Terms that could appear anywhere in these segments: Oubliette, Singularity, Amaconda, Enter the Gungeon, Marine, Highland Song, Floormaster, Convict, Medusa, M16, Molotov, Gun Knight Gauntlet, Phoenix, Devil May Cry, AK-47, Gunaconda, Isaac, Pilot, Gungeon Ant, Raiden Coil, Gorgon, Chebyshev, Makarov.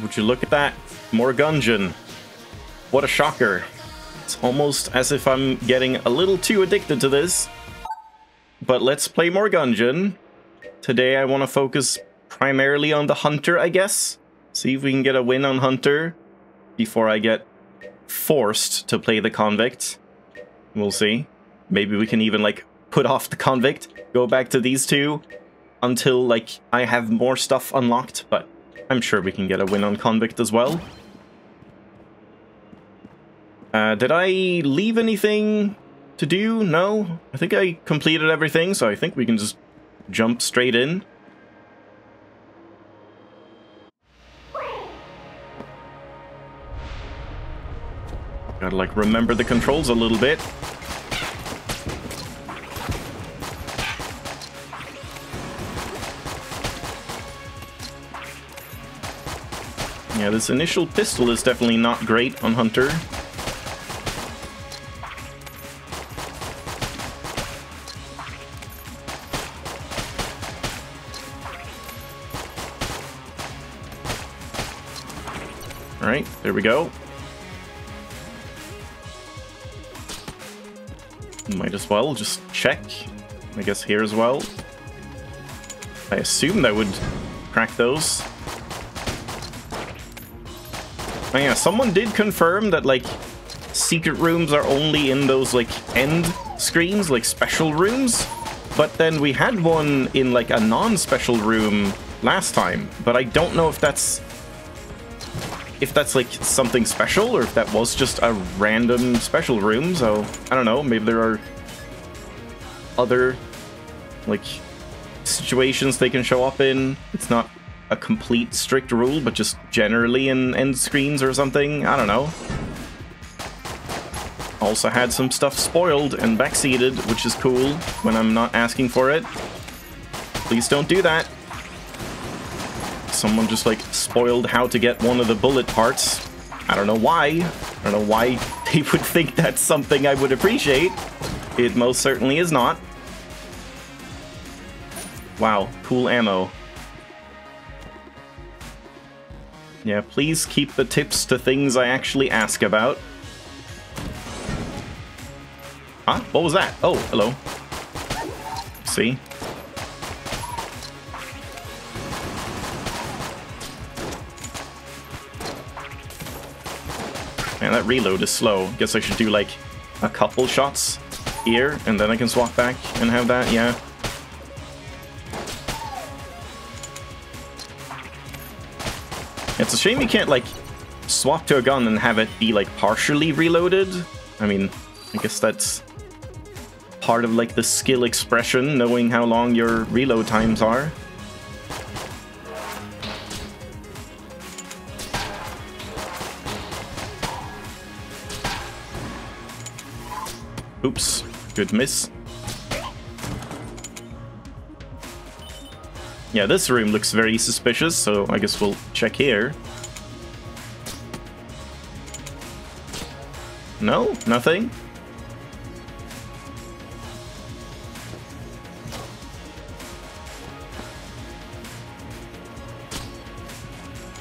Would you look at that? More Gungeon. What a shocker. It's almost as if I'm getting a little too addicted to this. But let's play more Gungeon. Today I want to focus primarily on the Hunter, I guess. See if we can get a win on Hunter before I get forced to play the Convict. We'll see. Maybe we can even, like, put off the Convict, go back to these two until, like, I have more stuff unlocked, but I'm sure we can get a win on Convict as well. Did I leave anything to do? No? I think I completed everything, so I think we can just jump straight in. Gotta, like, remember the controls a little bit. Yeah, this initial pistol is definitely not great on Hunter. Alright, there we go. Might as well just check, I guess, here as well. I assume that would crack those. Oh yeah, someone did confirm that, like, secret rooms are only in those, like, end screens, like, special rooms. But then we had one in, like, a non-special room last time. But I don't know if that's... like, something special, or if that was just a random special room, so... I don't know, maybe there are other, like, situations they can show up in. It's not a complete strict rule, but just generally in end screens or something. I don't know. Also had some stuff spoiled and backseated, which is cool when I'm not asking for it. Please don't do that. Someone just, like, spoiled how to get one of the bullet parts. I don't know why. I don't know why they would think that's something I would appreciate. It most certainly is not. Wow, cool ammo. Yeah, please keep the tips to things I actually ask about. Huh? What was that? Oh, hello. See? Man, that reload is slow. Guess I should do, like, a couple shots here, and then I can swap back and have that, yeah. It's a shame you can't, like, swap to a gun and have it be, like, partially reloaded. I mean, I guess that's part of, like, the skill expression, knowing how long your reload times are. Oops, good miss. Yeah, this room looks very suspicious, so I guess we'll check here. No? Nothing?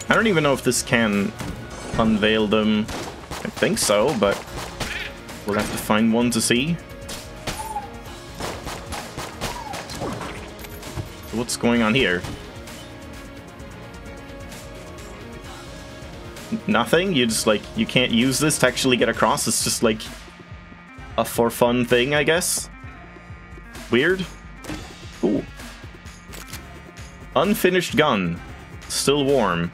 I don't even know if this can unveil them. I think so, but we'll have to find one to see. What's going on here? Nothing? You just, like, you can't use this to actually get across. It's just, like, a for fun thing, I guess. Weird. Ooh. Unfinished gun. Still warm.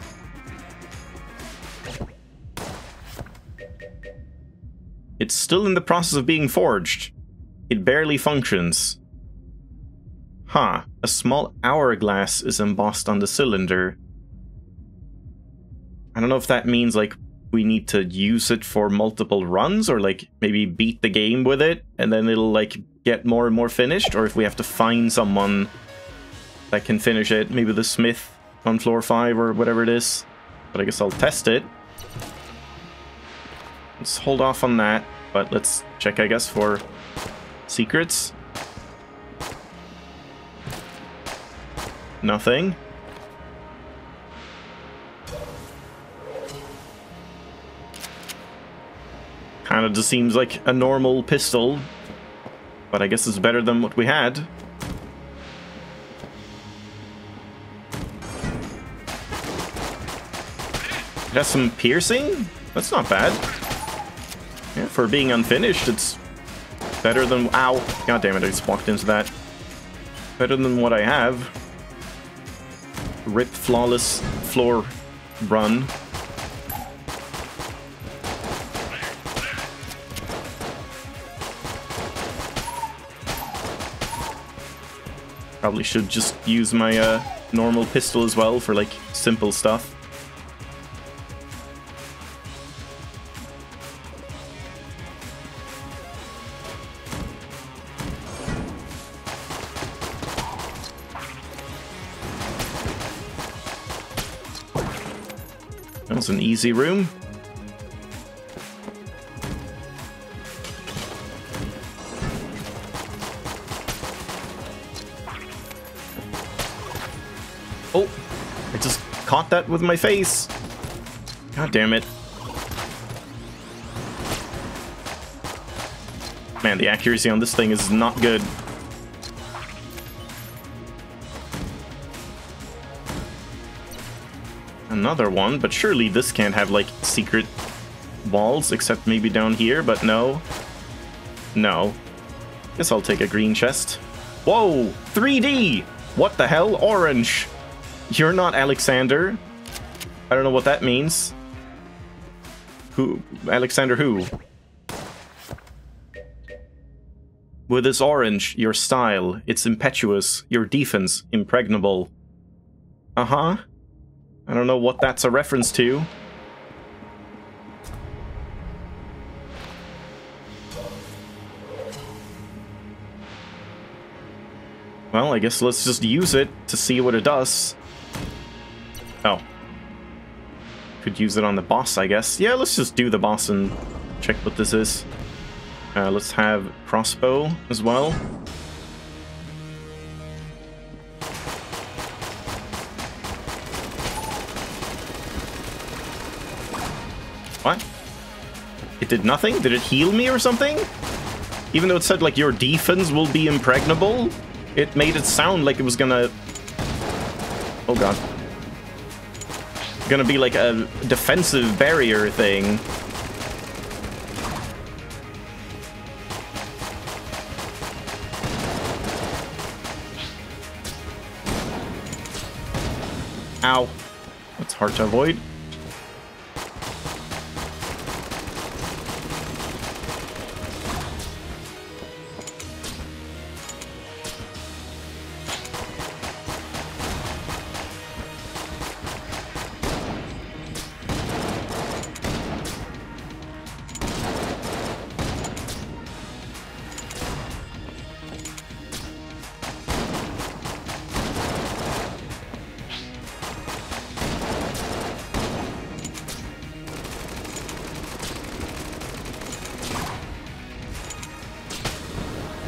It's still in the process of being forged. It barely functions. Huh. A small hourglass is embossed on the cylinder. I don't know if that means, like, we need to use it for multiple runs, or, like, maybe beat the game with it and then it'll, like, get more and more finished, or if we have to find someone that can finish it. Maybe the smith on floor 5 or whatever it is. But I guess I'll test it. Let's hold off on that, but let's check, I guess, for secrets. Nothing. of just seems like a normal pistol, but I guess it's better than what we had. It has some piercing? That's not bad. Yeah, for being unfinished, it's better than... Ow! God damn it, I just walked into that. Better than what I have. Rip flawless floor run. Probably should just use my normal pistol as well for like simple stuff. That was an easy room. Oh, I just caught that with my face. God damn it. Man, the accuracy on this thing is not good. Another one, but surely this can't have, like, secret walls, except maybe down here, but no. No. Guess I'll take a green chest. Whoa! 3D! What the hell? Orange! You're not Alexander. I don't know what that means. Who? Alexander who? With this orange, your style, it's impetuous, your defense, impregnable. Uh-huh. I don't know what that's a reference to. Well, I guess let's just use it to see what it does. Oh. Could use it on the boss, I guess. Yeah, let's just do the boss and check what this is. Let's have crossbow as well. What? It did nothing? Did it heal me or something? Even though it said, like, your defense will be impregnable, it made it sound like it was gonna... Oh god. Gonna be like a defensive barrier thing. Ow. That's hard to avoid.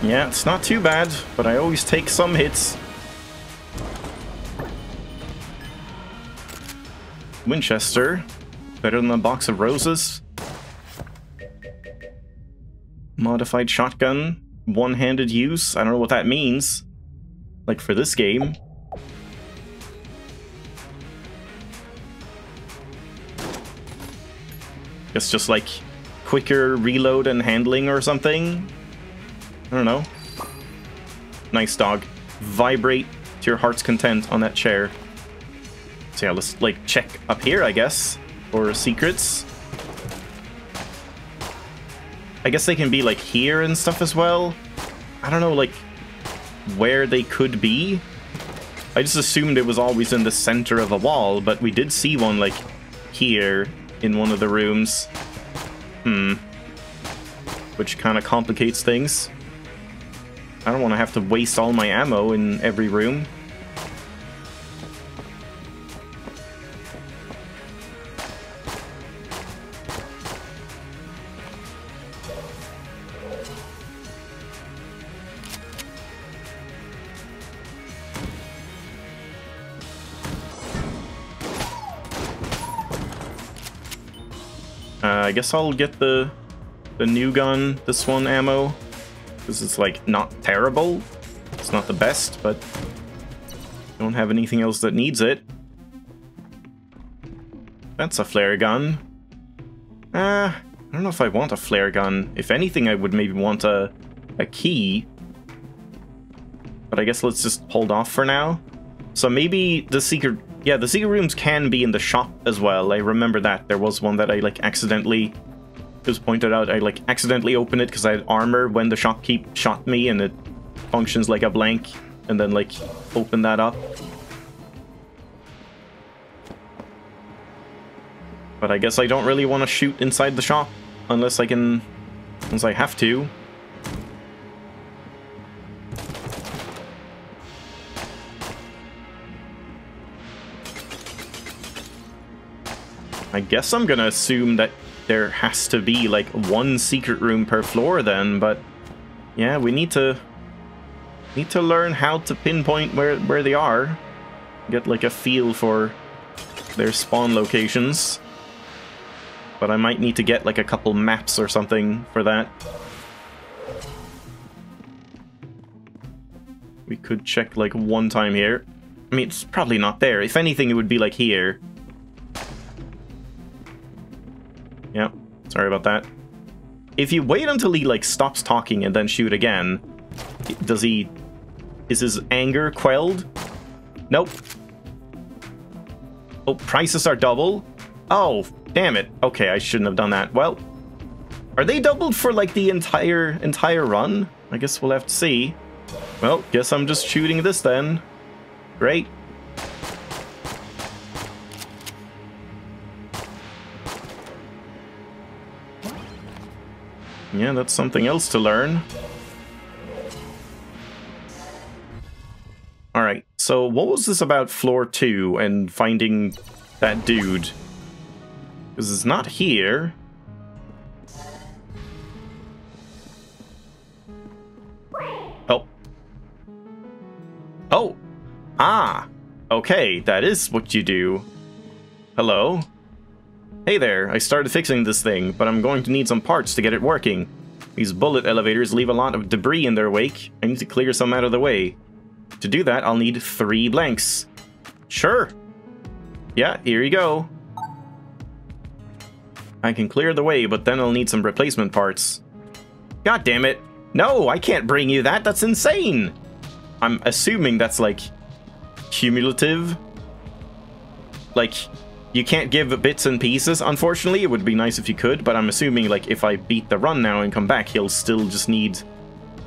Yeah, it's not too bad, but I always take some hits. Winchester. Better than a box of roses. Modified shotgun. One-handed use. I don't know what that means. Like for this game. It's just like quicker reload and handling or something. I don't know. Nice dog. Vibrate to your heart's content on that chair. So yeah, let's like check up here, I guess, for secrets. I guess they can be like here and stuff as well. I don't know like where they could be. I just assumed it was always in the center of a wall, but we did see one like here in one of the rooms. Hmm. Which kind of complicates things. I don't want to have to waste all my ammo in every room. I guess I'll get the the new gun, this one ammo, because it's like not terrible. It's not the best, but don't have anything else that needs it. That's a flare gun. I don't know if I want a flare gun. If anything, I would maybe want a key. But I guess let's just hold off for now. So maybe the secret... Yeah, the secret rooms can be in the shop as well. I remember that. There was one that I, like, accidentally... It was pointed out, I, like, accidentally opened it because I had armor when the shopkeep shot me, and it functions like a blank. And then, like, open that up. But I guess I don't really want to shoot inside the shop unless I can... Unless I have to. I guess I'm gonna assume that there has to be, like, one secret room per floor then, but... Yeah, we need to learn how to pinpoint where they are. Get, like, a feel for their spawn locations. But I might need to get, like, a couple maps or something for that. We could check, like, one time here. I mean, it's probably not there. If anything, it would be, like, here. Yeah, sorry about that. If you wait until he, like, stops talking and then shoot again, does he... Is his anger quelled? Nope. Oh, prices are double? Oh, damn it. Okay, I shouldn't have done that. Well, are they doubled for, like, the entire run? I guess we'll have to see. Well, guess I'm just shooting this then. Great. Yeah, that's something else to learn. Alright, so what was this about floor 2 and finding that dude? Because it's not here. Oh. Oh! Ah! Okay, that is what you do. Hello? Hey there, I started fixing this thing, but I'm going to need some parts to get it working. These bullet elevators leave a lot of debris in their wake. I need to clear some out of the way. To do that, I'll need 3 blanks. Sure. Yeah, here you go. I can clear the way, but then I'll need some replacement parts. God damn it. No, I can't bring you that. That's insane. I'm assuming that's, like, cumulative. Like... You can't give bits and pieces, unfortunately. It would be nice if you could, but I'm assuming, like, if I beat the run now and come back, he'll still just need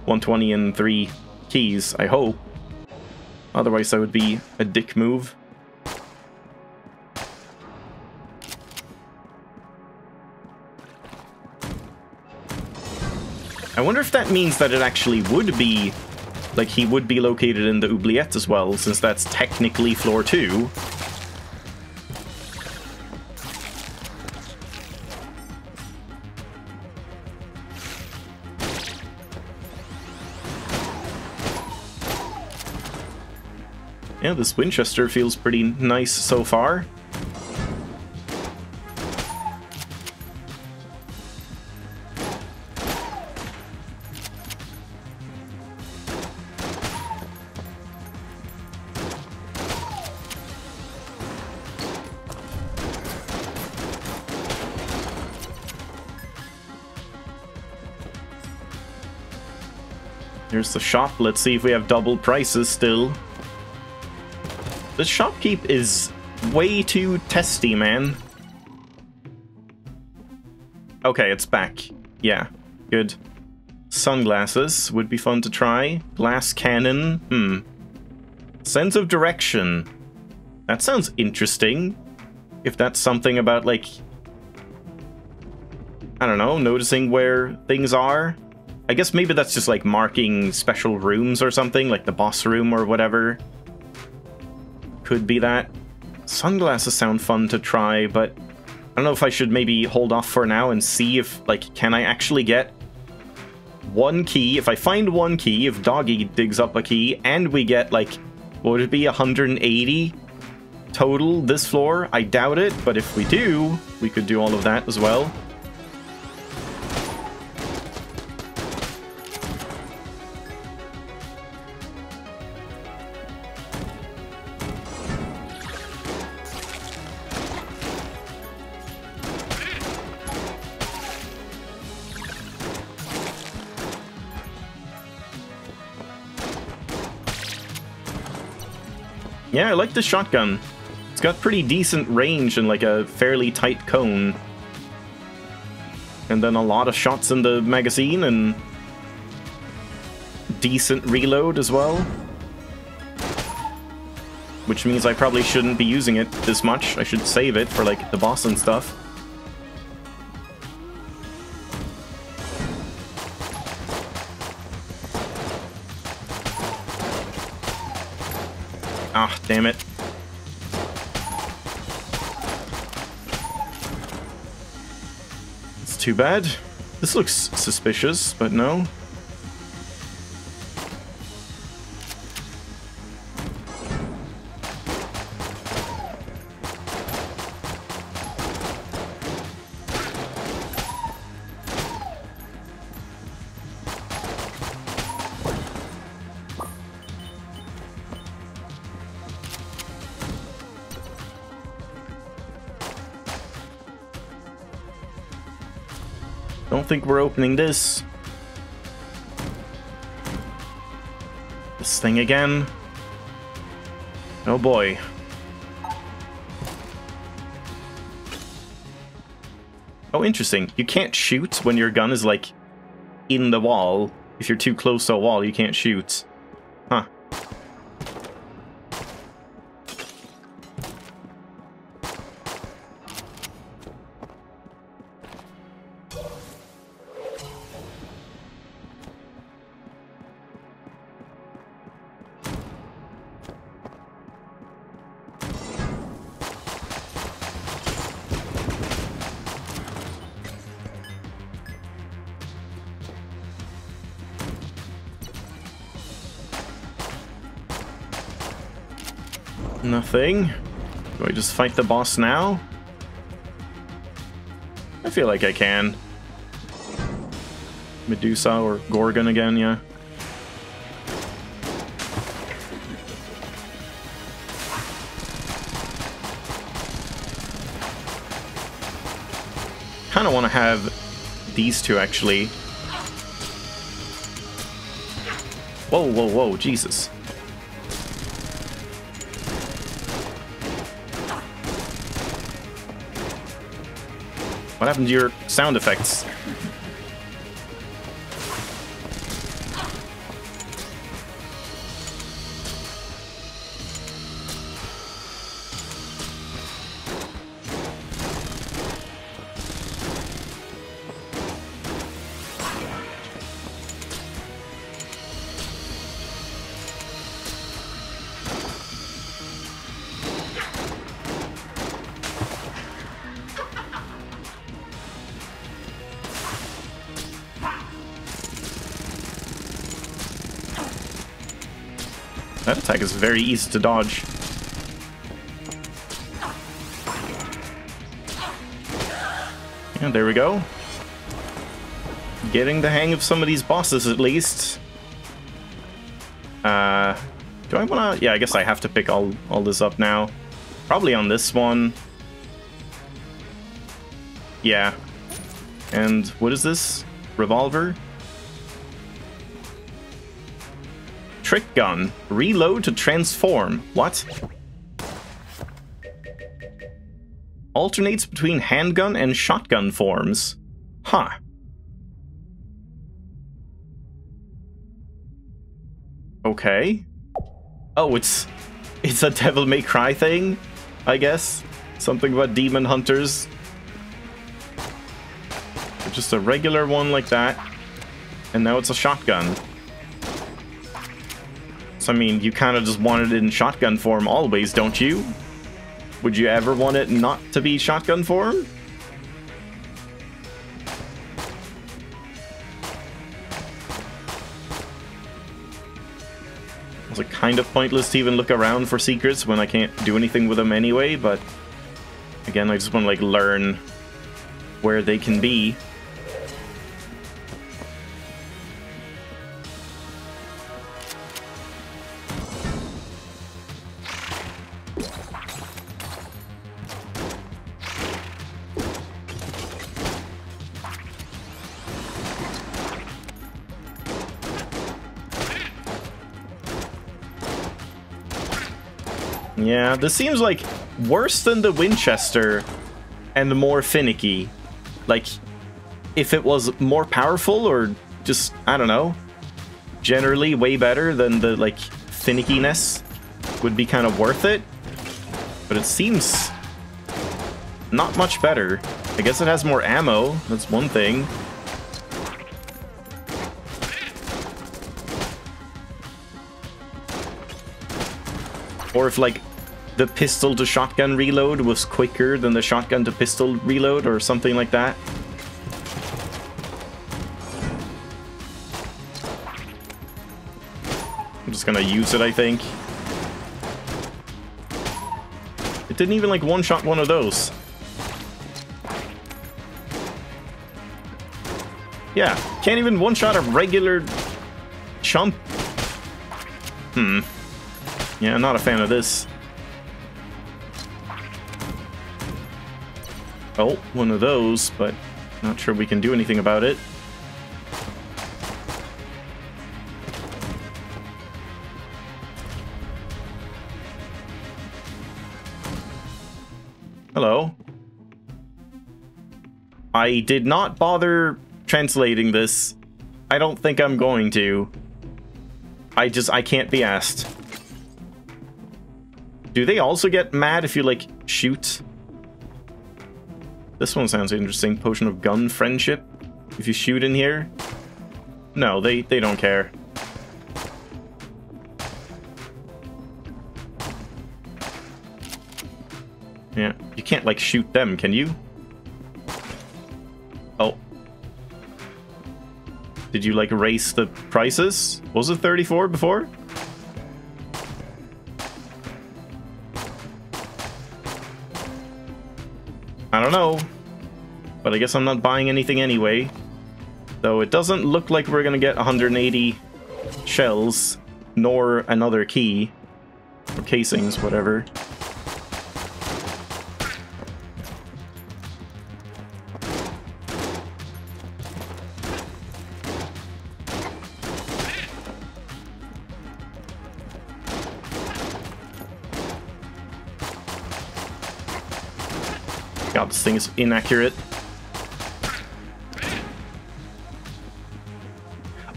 120 and 3 keys, I hope. Otherwise, that would be a dick move. I wonder if that means that it actually would be... Like, he would be located in the oubliette as well, since that's technically floor 2. Yeah, this Winchester feels pretty nice so far. Here's the shop. Let's see if we have double prices still. The shopkeep is way too testy, man. Okay, it's back. Yeah, good. Sunglasses would be fun to try. Glass cannon. Sense of direction. That sounds interesting. If that's something about, like... I don't know, noticing where things are. I guess maybe that's just, like, marking special rooms or something, like the boss room or whatever. Could be that. Sunglasses sound fun to try, but I don't know if I should maybe hold off for now and see if, like, can I actually get one key? If I find one key, if Doggy digs up a key, and we get, like, what would it be, 180 total this floor? I doubt it, but if we do, we could do all of that as well. Yeah, I like the shotgun. It's got pretty decent range and like a fairly tight cone. And then a lot of shots in the magazine and decent reload as well. Which means I probably shouldn't be using it this much. I should save it for like the boss and stuff. Ah, damn it. It's too bad. This looks suspicious, but no. I think we're opening this. This thing again. Oh boy. Oh, interesting. You can't shoot when your gun is like in the wall. If you're too close to a wall, you can't shoot. Huh. Nothing. Do I just fight the boss now? I feel like I can. Medusa or Gorgon again, yeah. Kinda wanna have these two actually. Whoa, whoa, whoa, Jesus. What happened to your sound effects? That attack is very easy to dodge. And there we go. Getting the hang of some of these bosses at least. Do I wanna... Yeah, I guess I have to pick all this up now. Probably on this one. Yeah. And what is this? Revolver? Trick gun. Reload to transform. What? Alternates between handgun and shotgun forms. Huh. Okay. Oh, it's a Devil May Cry thing, I guess. Something about demon hunters. Just a regular one like that. And now it's a shotgun. I mean, you kind of just want it in shotgun form always, don't you? Would you ever want it not to be shotgun form? It's like kind of pointless to even look around for secrets when I can't do anything with them anyway, but again, I just want to like learn where they can be. Yeah, this seems like worse than the Winchester and more finicky. Like, if it was more powerful or just, I don't know, generally way better, than the, like, finickiness would be kind of worth it. But it seems not much better. I guess it has more ammo. That's one thing. Or if, like, the pistol to shotgun reload was quicker than the shotgun to pistol reload or something like that. I'm just gonna use it, I think. It didn't even, like, one-shot one of those. Yeah, can't even one-shot a regular chump. Yeah, I'm not a fan of this. Oh, one of those, but not sure we can do anything about it. Hello. I did not bother translating this. I don't think I'm going to. I can't be asked. Do they also get mad if you, like, shoot? This one sounds interesting. Potion of Gun Friendship. If you shoot in here? No, they don't care. Yeah. You can't, like, shoot them, can you? Oh. Did you, like, raise the prices? Was it 34 before? I don't know, but I guess I'm not buying anything anyway. Though it doesn't look like we're gonna get 180 shells, nor another key, or casings, whatever. God, this thing is inaccurate.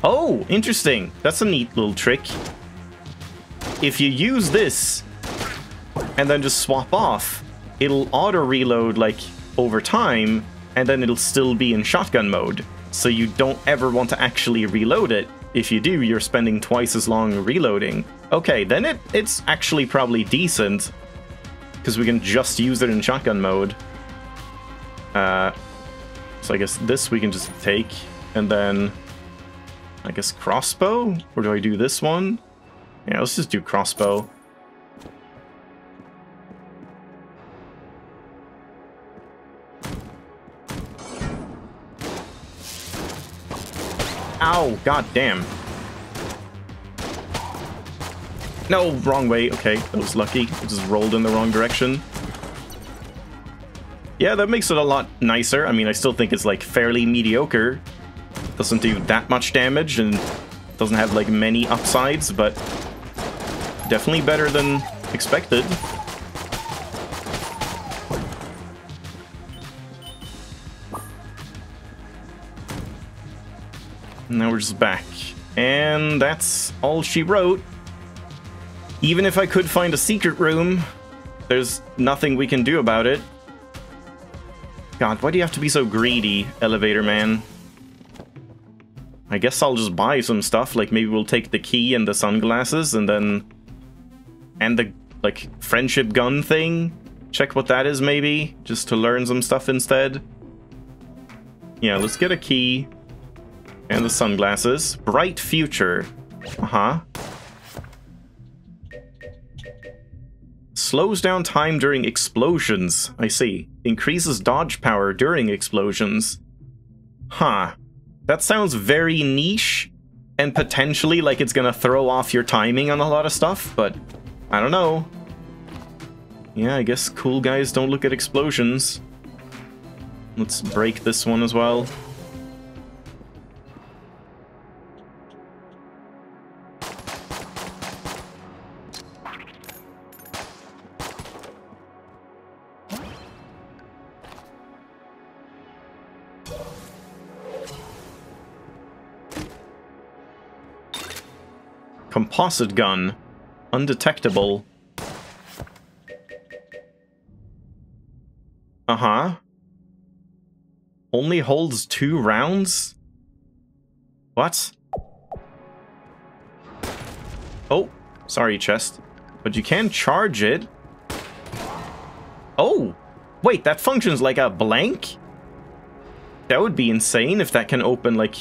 Oh, interesting. That's a neat little trick. If you use this and then just swap off, it'll auto-reload, like, over time, and then it'll still be in shotgun mode. So you don't ever want to actually reload it. If you do, you're spending twice as long reloading. Okay, then it's actually probably decent, because we can just use it in shotgun mode. So I guess this we can just take, and then I guess crossbow? Or do I do this one? Yeah, let's just do crossbow. Ow, goddamn. No, wrong way. Okay, that was lucky. It just rolled in the wrong direction. Yeah, that makes it a lot nicer. I mean, I still think it's, like, fairly mediocre. Doesn't do that much damage and doesn't have, like, many upsides, but definitely better than expected. Now we're just back. And that's all she wrote. Even if I could find a secret room, there's nothing we can do about it. God, why do you have to be so greedy, elevator man? I guess I'll just buy some stuff, like maybe we'll take the key and the sunglasses and then... and the, like, friendship gun thing? Check what that is maybe, just to learn some stuff instead. Yeah, let's get a key. And the sunglasses. Bright future. Uh-huh. Slows down time during explosions. I see. Increases dodge power during explosions. Huh. That sounds very niche, and potentially like it's gonna throw off your timing on a lot of stuff, but I don't know. Yeah, I guess cool guys don't look at explosions. Let's break this one as well. Composite gun. Undetectable. Uh-huh. Only holds 2 rounds? What? Oh, sorry, chest. But you can charge it. Oh! Wait, that functions like a blank? That would be insane if that can open, like,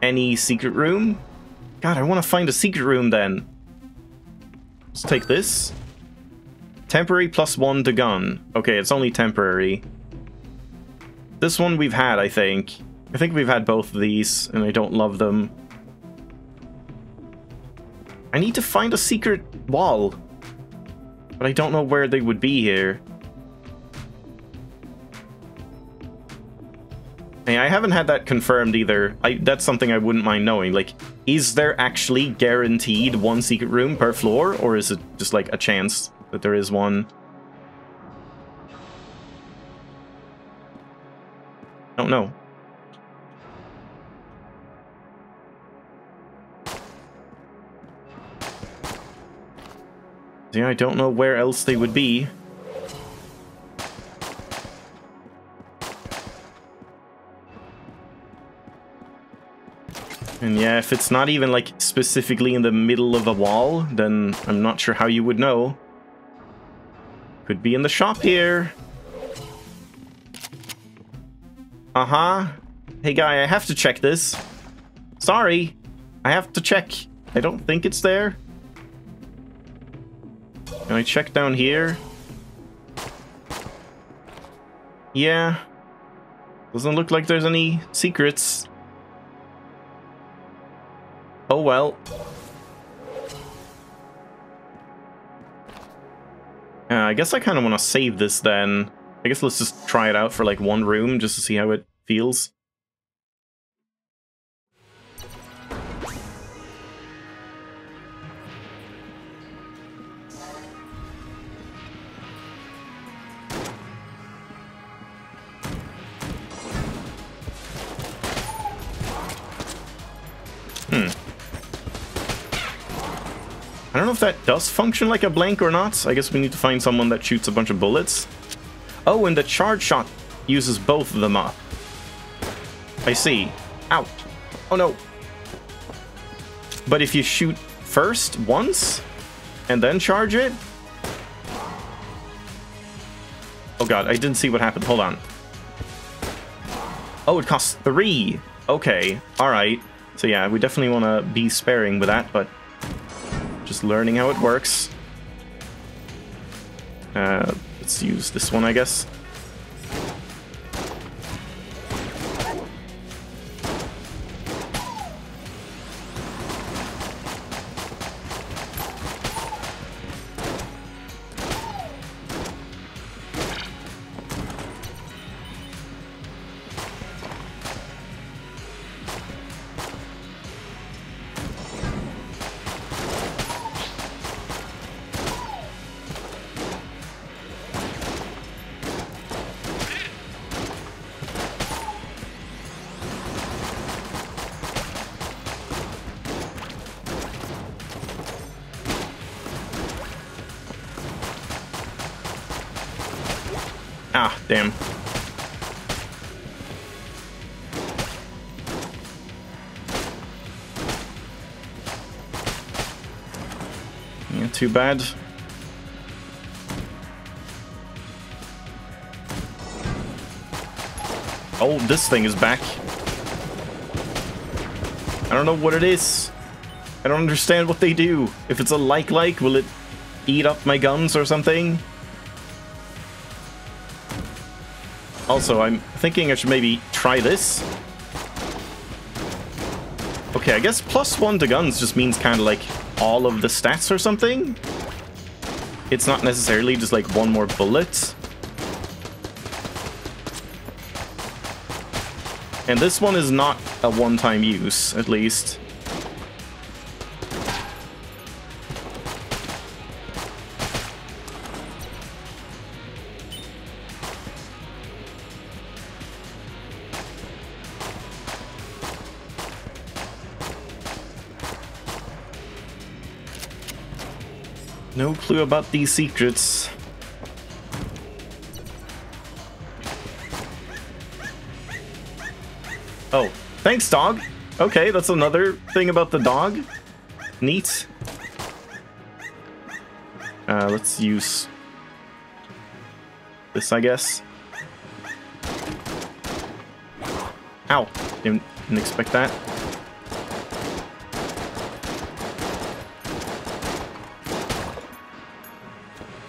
any secret room. God, I want to find a secret room then. Let's take this. Temporary +1 to gun. Okay, it's only temporary. This one we've had, I think. I think we've had both of these, and I don't love them. I need to find a secret wall. But I don't know where they would be here. Hey, I haven't had that confirmed either. That's something I wouldn't mind knowing. Like, is there actually guaranteed one secret room per floor? Or is it just like a chance that there is one? Don't know. Yeah, I don't know where else they would be. And yeah, if it's not even, like, specifically in the middle of a wall, then I'm not sure how you would know. Could be in the shop here. Uh-huh. Hey, guy, I have to check this. Sorry. I have to check. I don't think it's there. Can I check down here? Yeah. Doesn't look like there's any secrets. Oh well. I guess I kind of want to save this then. I guess let's just try it out for like one room just to see how it feels. I don't know if that does function like a blank or not. I guess we need to find someone that shoots a bunch of bullets. Oh, and the charge shot uses both of them up. I see. Ow. Oh, no. But if you shoot first once and then charge it... Oh, God. I didn't see what happened. Hold on. Oh, it costs 3. Okay. All right. So, yeah, we definitely want to be sparing with that, but... Just learning how it works. Let's use this one, I guess. Ah, damn. Yeah, too bad. Oh, this thing is back. I don't know what it is. I don't understand what they do. If it's a like, will it eat up my guns or something? Also, I'm thinking I should maybe try this. Okay, I guess +1 to guns just means kind of like all of the stats or something. It's not necessarily just like one more bullet. And this one is not a one-time use, at least. No clue about these secrets. Oh, thanks, dog. Okay, that's another thing about the dog. Neat. Let's use this, I guess. Ow, didn't expect that.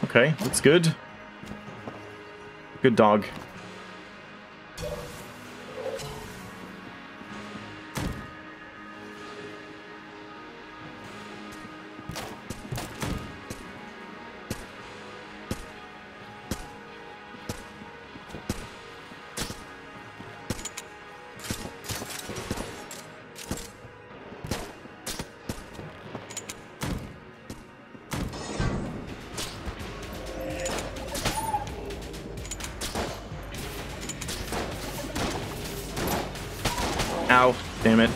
Okay, that's good. Good dog. Ow, damn it.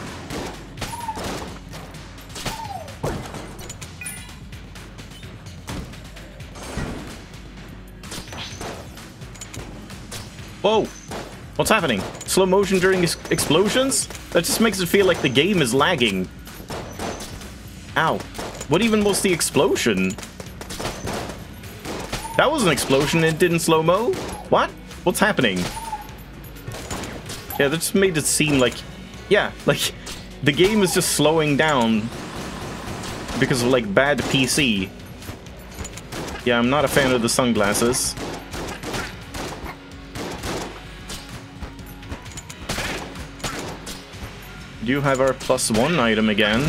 Whoa! What's happening? Slow motion during explosions? That just makes it feel like the game is lagging. Ow. What even was the explosion? That was an explosion and it didn't slow-mo? What? What's happening? Yeah, that just made it seem like... Yeah, like, the game is just slowing down because of, like, bad PC. Yeah, I'm not a fan of the sunglasses. We do have our +1 item again.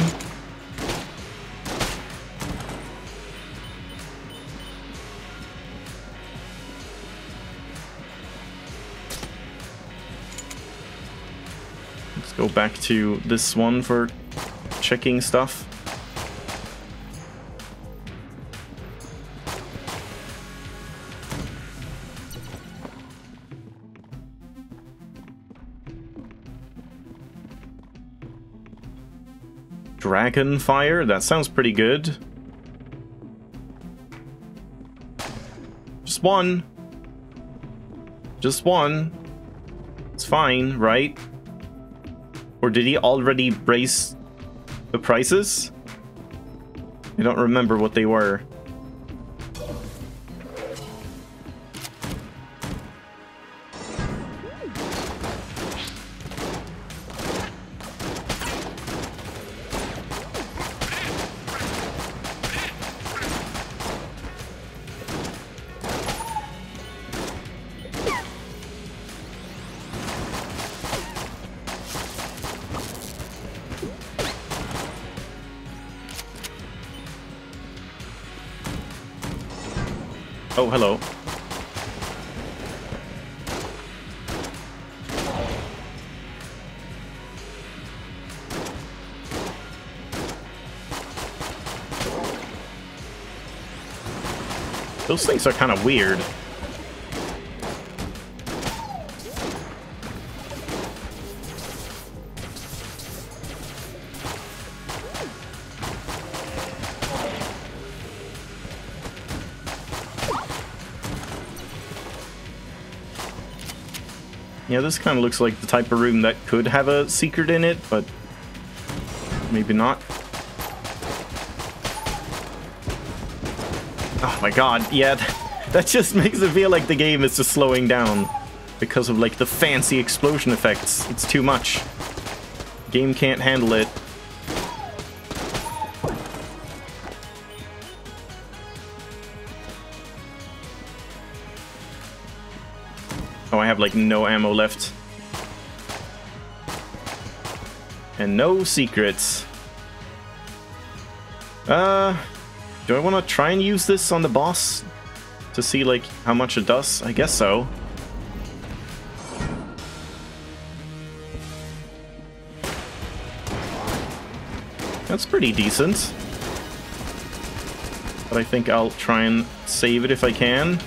Go back to this one for checking stuff. Dragon fire? That sounds pretty good. Just one. Just one. It's fine, right? Or did he already raise the prices? I don't remember what they were. Oh, hello. Those things are kind of weird. Yeah, this kind of looks like the type of room that could have a secret in it, but maybe not. Oh my god, yeah, that just makes it feel like the game is just slowing down because of, like, the fancy explosion effects. It's too much. Game can't handle it. Oh, I have, like, no ammo left. And no secrets. Do I want to try and use this on the boss? To see, like, how much it does? I guess so. That's pretty decent. But I think I'll try and save it if I can.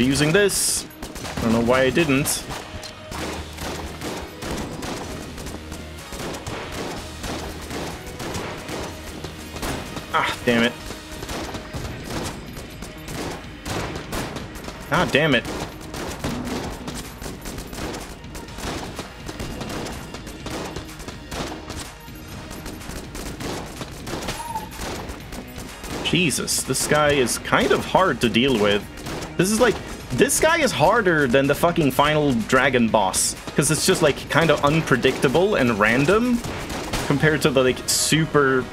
be using this. I don't know why I didn't. Ah, damn it. Ah, damn it. Jesus, this guy is kind of hard to deal with. This is like, this guy is harder than the fucking final dragon boss, because it's just like kind of unpredictable and random compared to the like super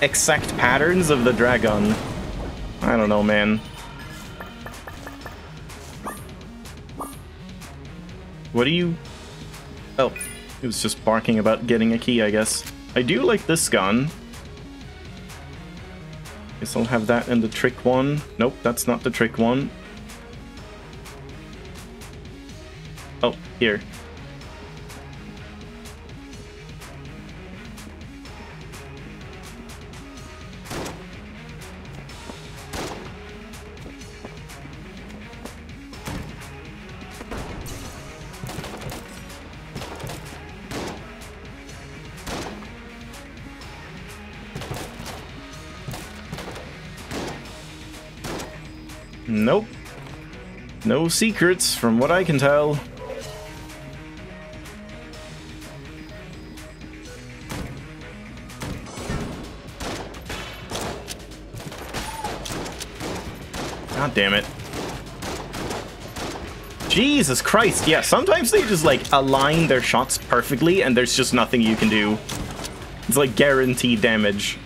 exact patterns of the dragon. I don't know, man. What do you... Oh, it was just barking about getting a key, I guess. I do like this gun. Guess I'll have that and the trick one. Nope, that's not the trick one. Oh, here. Nope. No secrets from what I can tell. God damn it. Jesus Christ, yeah, sometimes they just like align their shots perfectly and there's just nothing you can do. It's like guaranteed damage.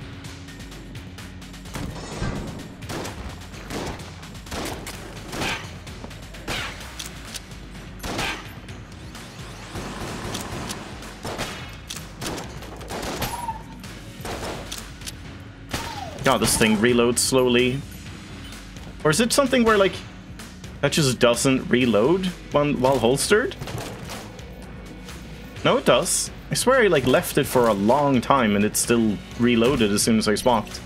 God, this thing reloads slowly. Or is it something where, like, that just doesn't reload while holstered? No, it does. I swear I, like, left it for a long time and it still reloaded as soon as I swapped.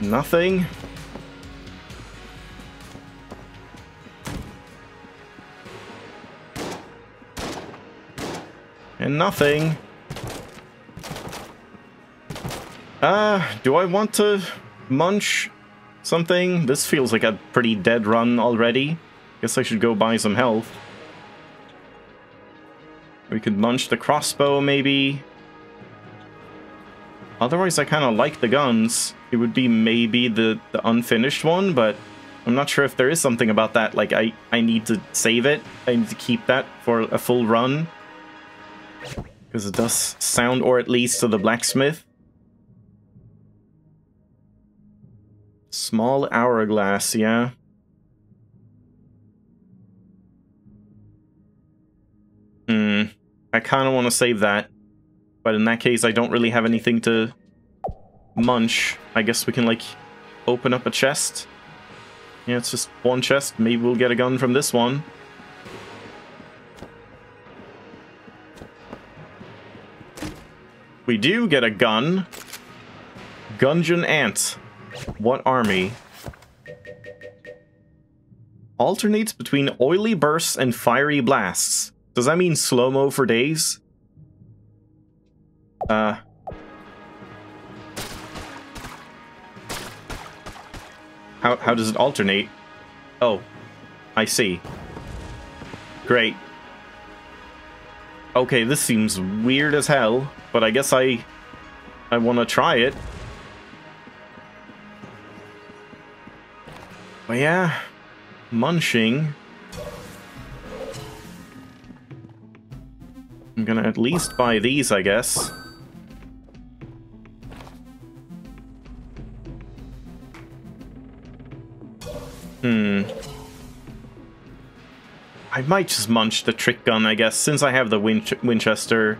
Nothing. Nothing. Do I want to munch something? This feels like a pretty dead run already. Guess I should go buy some health. We could munch the crossbow, maybe. Otherwise, I kind of like the guns. It would be maybe the unfinished one, but I'm not sure if there is something about that. Like, I need to save it. I need to keep that for a full run. Because it does sound, or at least to the blacksmith. Small hourglass, yeah. I kind of want to save that. But in that case, I don't really have anything to munch. I guess we can, like, open up a chest. Yeah, it's just one chest. Maybe we'll get a gun from this one. We do get a gun. Gungeon Ant. What army? Alternates between oily bursts and fiery blasts. Does that mean slow-mo for days? How does it alternate? Oh, I see. Great. Okay, this seems weird as hell, but I guess I want to try it. But yeah, munching. I'm gonna at least buy these, I guess. I might just munch the trick gun, I guess, since I have the Winchester.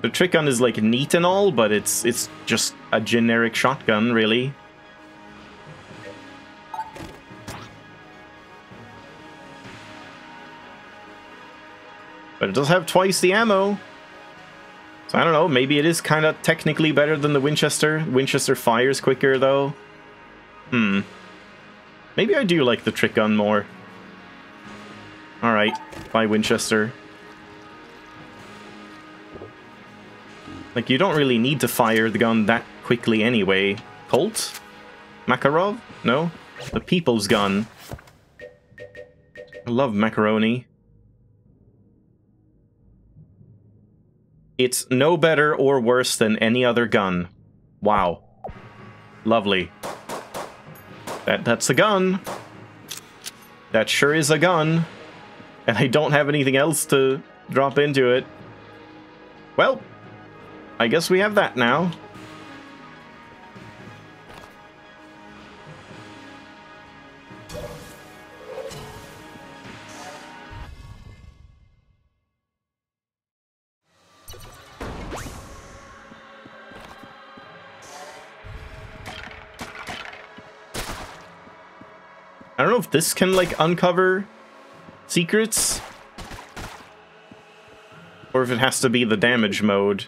The trick gun is, like, neat and all, but it's just a generic shotgun, really. But it does have twice the ammo. So I don't know, maybe it is kind of technically better than the Winchester. Winchester fires quicker, though. Hmm. Maybe I do like the trick gun more. Alright, bye Winchester. Like, you don't really need to fire the gun that quickly anyway. Colt? Makarov? No? The People's Gun. I love macaroni. It's no better or worse than any other gun. Wow. Lovely. That's a gun. That sure is a gun. And I don't have anything else to drop into it. Well, I guess we have that now. I don't know if this can, like, uncover secrets, or if it has to be the damage mode.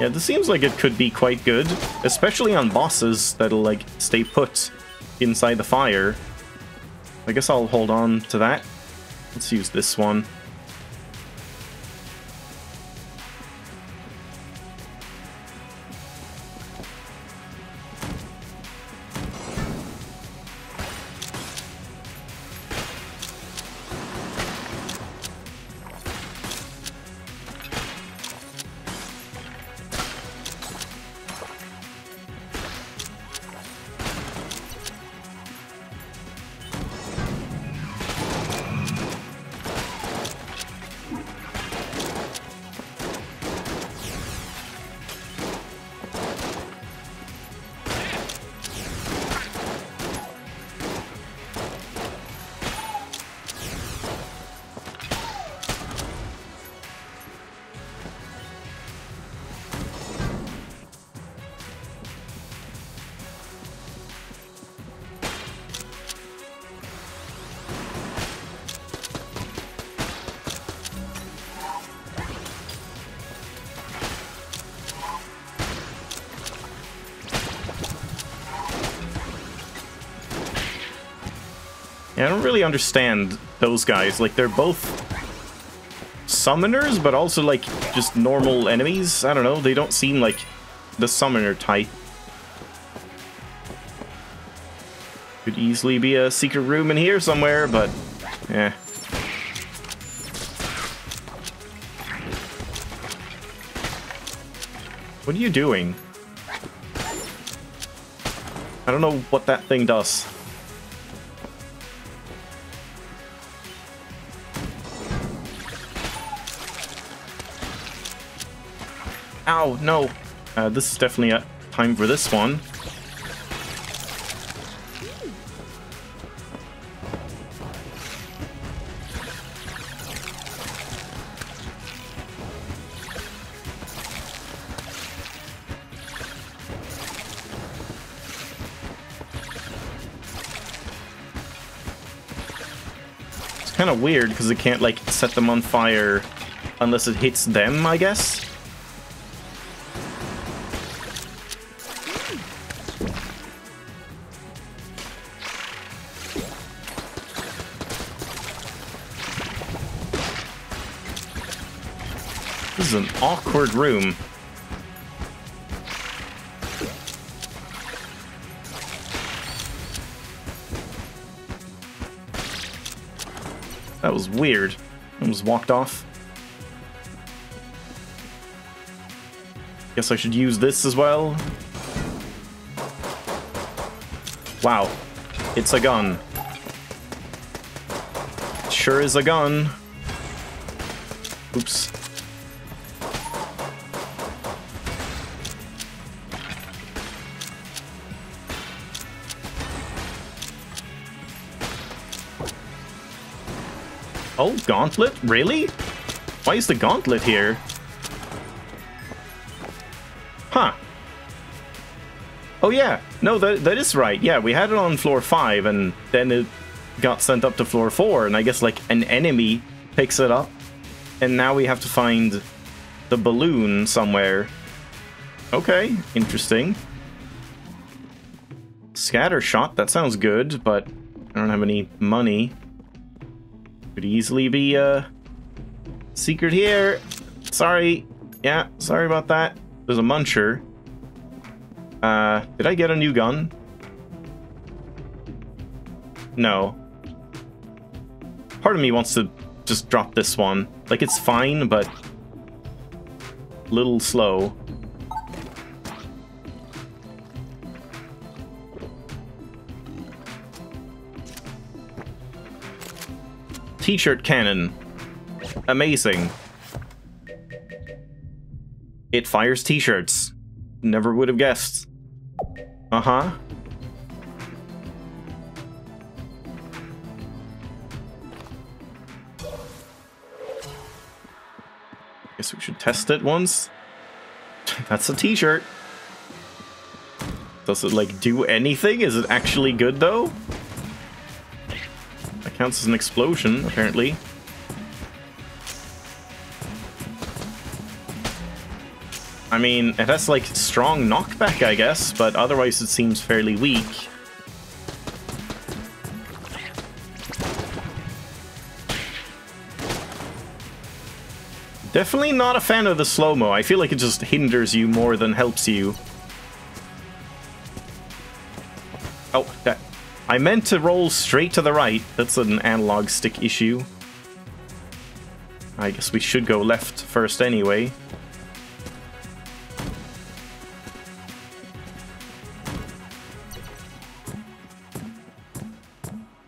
Yeah, this seems like it could be quite good, especially on bosses that'll, like, stay put inside the fire. I guess I'll hold on to that. Let's use this one. I don't really understand those guys. Like, they're both summoners, but also, like, just normal enemies. I don't know. They don't seem like the summoner type. Could easily be a secret room in here somewhere, but eh. What are you doing? I don't know what that thing does. Ow, no. This is definitely a time for this one. It's kind of weird because it can't, like, set them on fire unless it hits them, I guess. This is an awkward room. That was weird. I just walked off. Guess I should use this as well. Wow. It's a gun. It sure is a gun. Oops. Oh, gauntlet? Really? Why is the gauntlet here? Oh yeah, no, that is right. Yeah, we had it on floor 5 and then it got sent up to floor 4 and I guess like an enemy picks it up. And now we have to find the balloon somewhere. Okay, interesting. Scattershot, that sounds good, but I don't have any money. Could easily be a secret here. Sorry. Yeah, sorry about that. There's a muncher. Did I get a new gun? No. Part of me wants to just drop this one. Like, it's fine, but a little slow. T-shirt cannon. Amazing. It fires t-shirts. Never would have guessed. Uh-huh. Guess we should test it once. That's a t-shirt. Does it, like, do anything? Is it actually good, though? That counts as an explosion, apparently. I mean, it has, like, strong knockback, I guess, but otherwise it seems fairly weak. Definitely not a fan of the slow-mo. I feel like it just hinders you more than helps you. Oh, that... I meant to roll straight to the right. That's an analog stick issue. I guess we should go left first anyway.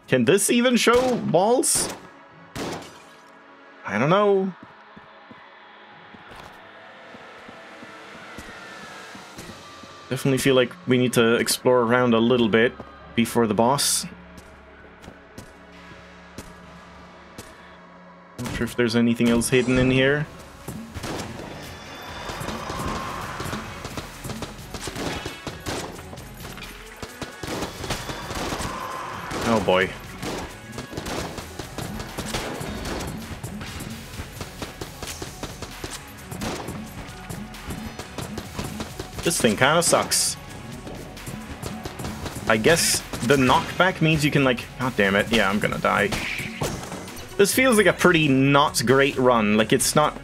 Can this even show balls? I don't know. Definitely feel like we need to explore around a little bit before the boss. Not sure if there's anything else hidden in here. Oh boy. This thing kind of sucks. I guess the knockback means you can, like... God damn it. Yeah, I'm gonna die. This feels like a pretty not great run. Like, it's not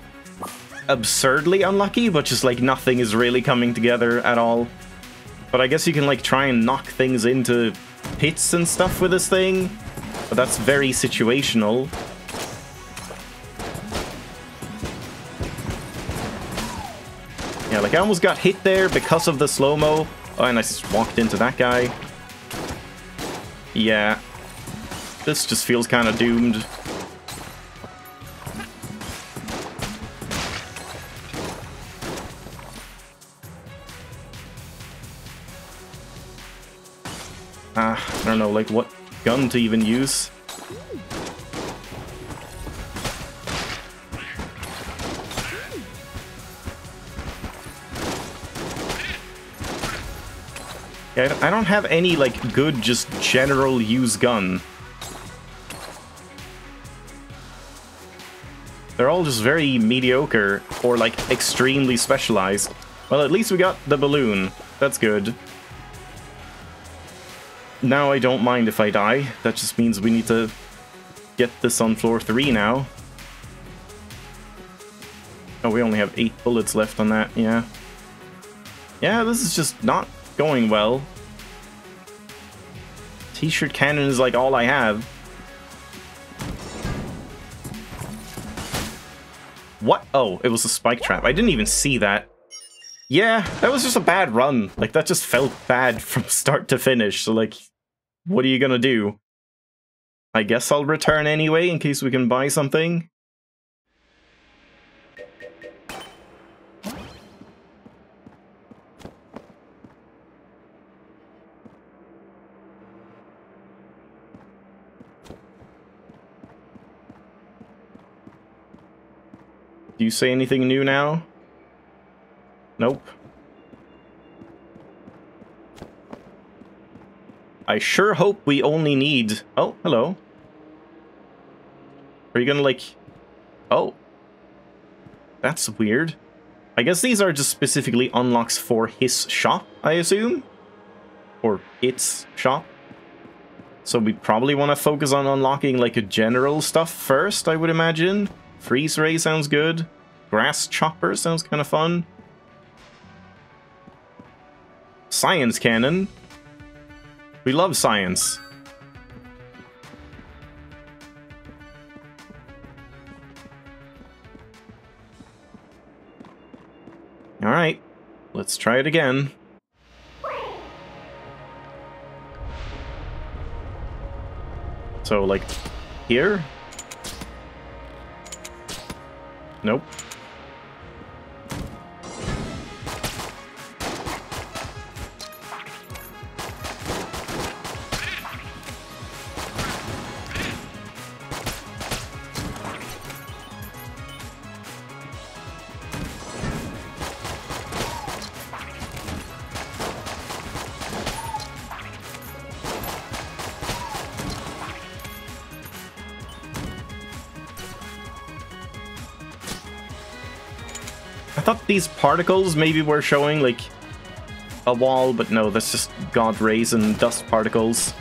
absurdly unlucky, but just, like, nothing is really coming together at all. But I guess you can, like, try and knock things into pits and stuff with this thing. But that's very situational. Yeah, like I almost got hit there because of the slow-mo. Oh, and I just walked into that guy. Yeah. This just feels kind of doomed. I don't know, like, what gun to even use. Yeah, I don't have any, like, good, just general use gun. They're all just very mediocre or, like, extremely specialized. Well, at least we got the balloon. That's good. Now I don't mind if I die. That just means we need to get this on floor 3 now. Oh, we only have 8 bullets left on that, yeah. Yeah, this is just not going well. T-shirt cannon is like all I have. What? Oh, it was a spike trap. I didn't even see that. Yeah, that was just a bad run. Like, that just felt bad from start to finish. So, like, what are you gonna do? I guess I'll return anyway in case we can buy something. Do you say anything new now? Nope. I sure hope we only need... Oh, hello. Are you gonna, like... Oh. That's weird. I guess these are just specifically unlocks for his shop, I assume? Or its shop. So we probably want to focus on unlocking, like, a general stuff first, I would imagine. Freeze ray sounds good. Grass chopper sounds kind of fun. Science cannon. We love science. Alright, let's try it again. So, like, here? Nope. These particles maybe were showing like a wall, but no, that's just God rays and dust particles.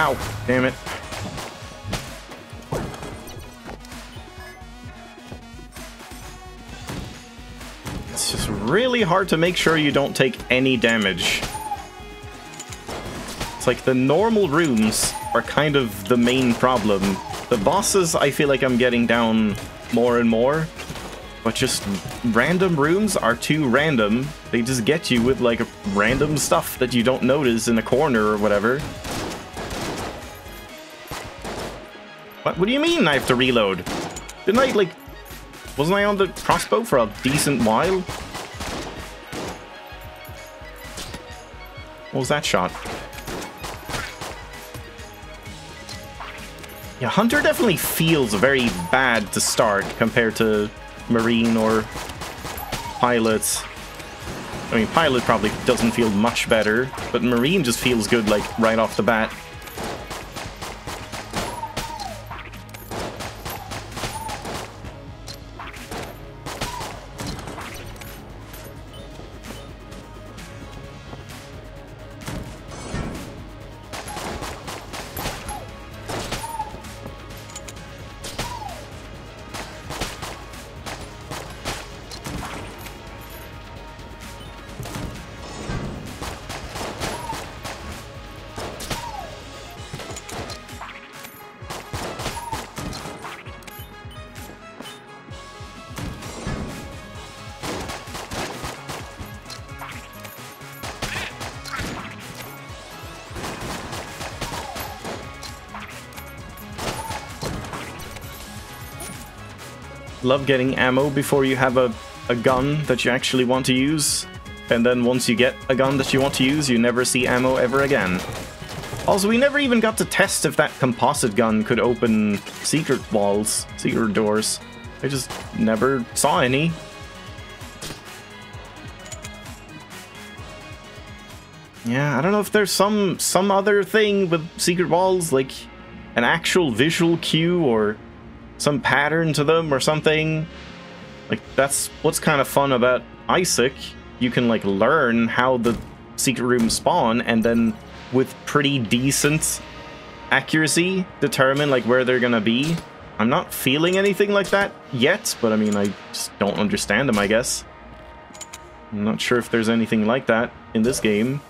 Ow, damn it. It's just really hard to make sure you don't take any damage. It's like the normal rooms are kind of the main problem. The bosses, I feel like I'm getting down more and more. But just random rooms are too random. They just get you with like random stuff that you don't notice in a corner or whatever. What do you mean I have to reload? Didn't I, like... Wasn't I on the crossbow for a decent while? What was that shot? Yeah, Hunter definitely feels very bad to start compared to Marine or Pilot. I mean, Pilot probably doesn't feel much better, but Marine just feels good, like, right off the bat. Love getting ammo before you have a gun that you actually want to use, and then once you get a gun that you want to use, you never see ammo ever again. Also, we never even got to test if that composite gun could open secret walls, secret doors. I just never saw any. Yeah, I don't know if there's some other thing with secret walls, like an actual visual cue or some pattern to them or something. Like, that's what's kind of fun about Isaac. You can, like, learn how the secret rooms spawn and then with pretty decent accuracy determine, like, where they're gonna be. I'm not feeling anything like that yet, but I mean, I just don't understand them, I guess. I'm not sure if there's anything like that in this game.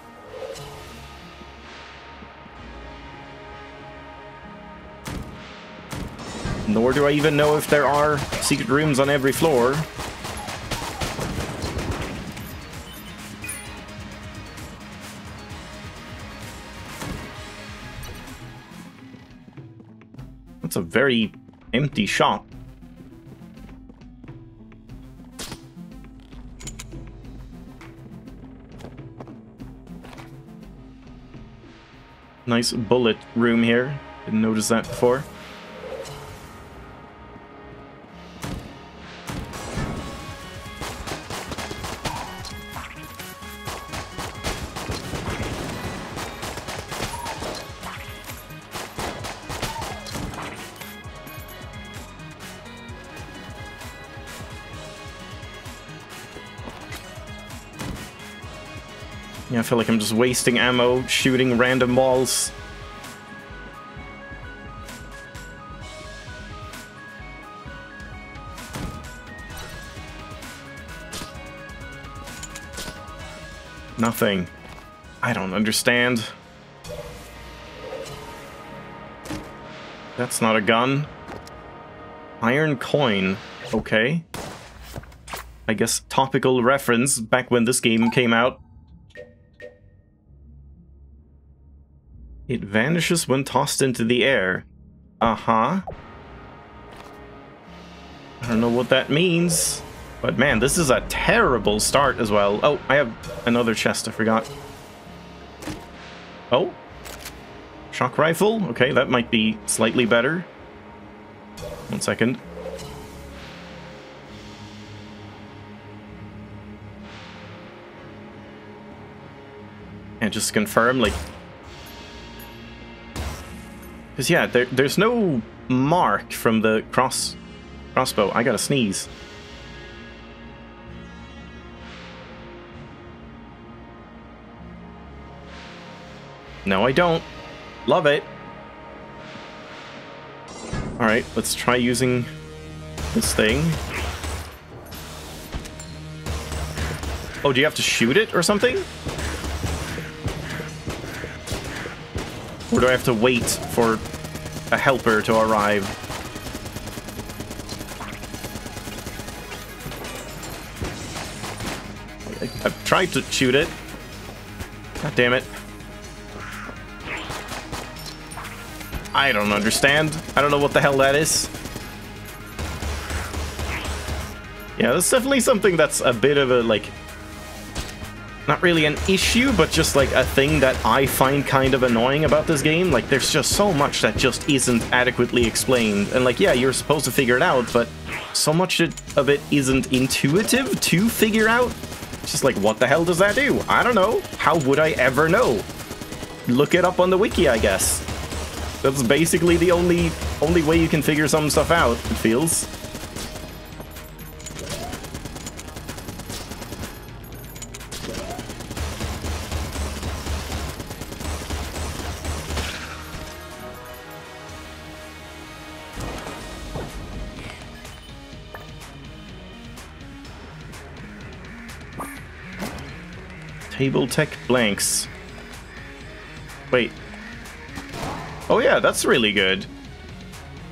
Nor do I even know if there are secret rooms on every floor. That's a very empty shot. Nice bullet room here. Didn't notice that before. Yeah, I feel like I'm just wasting ammo, shooting random walls. Nothing. I don't understand. That's not a gun. Iron coin. Okay. I guess topical reference back when this game came out. It vanishes when tossed into the air. Uh-huh. I don't know what that means. But man, this is a terrible start as well. Oh, I have another chest, I forgot. Oh. Shock rifle? Okay, that might be slightly better. One second. And just confirm, like... Because, yeah, there's no mark from the crossbow. I gotta sneeze. No, I don't. Love it. Alright, let's try using this thing. Oh, do you have to shoot it or something? Or do I have to wait for a helper to arrive? I've tried to shoot it. God damn it. I don't understand. I don't know what the hell that is. Yeah, that's definitely something that's a bit of a, like... Not really an issue, but just like a thing that I find kind of annoying about this game. Like, there's just so much that just isn't adequately explained. And like, yeah, you're supposed to figure it out, but so much of it isn't intuitive to figure out. It's just like, what the hell does that do? I don't know. How would I ever know? Look it up on the wiki, I guess. That's basically the only way you can figure some stuff out, it feels. Table tech blanks. Wait. Oh yeah, that's really good.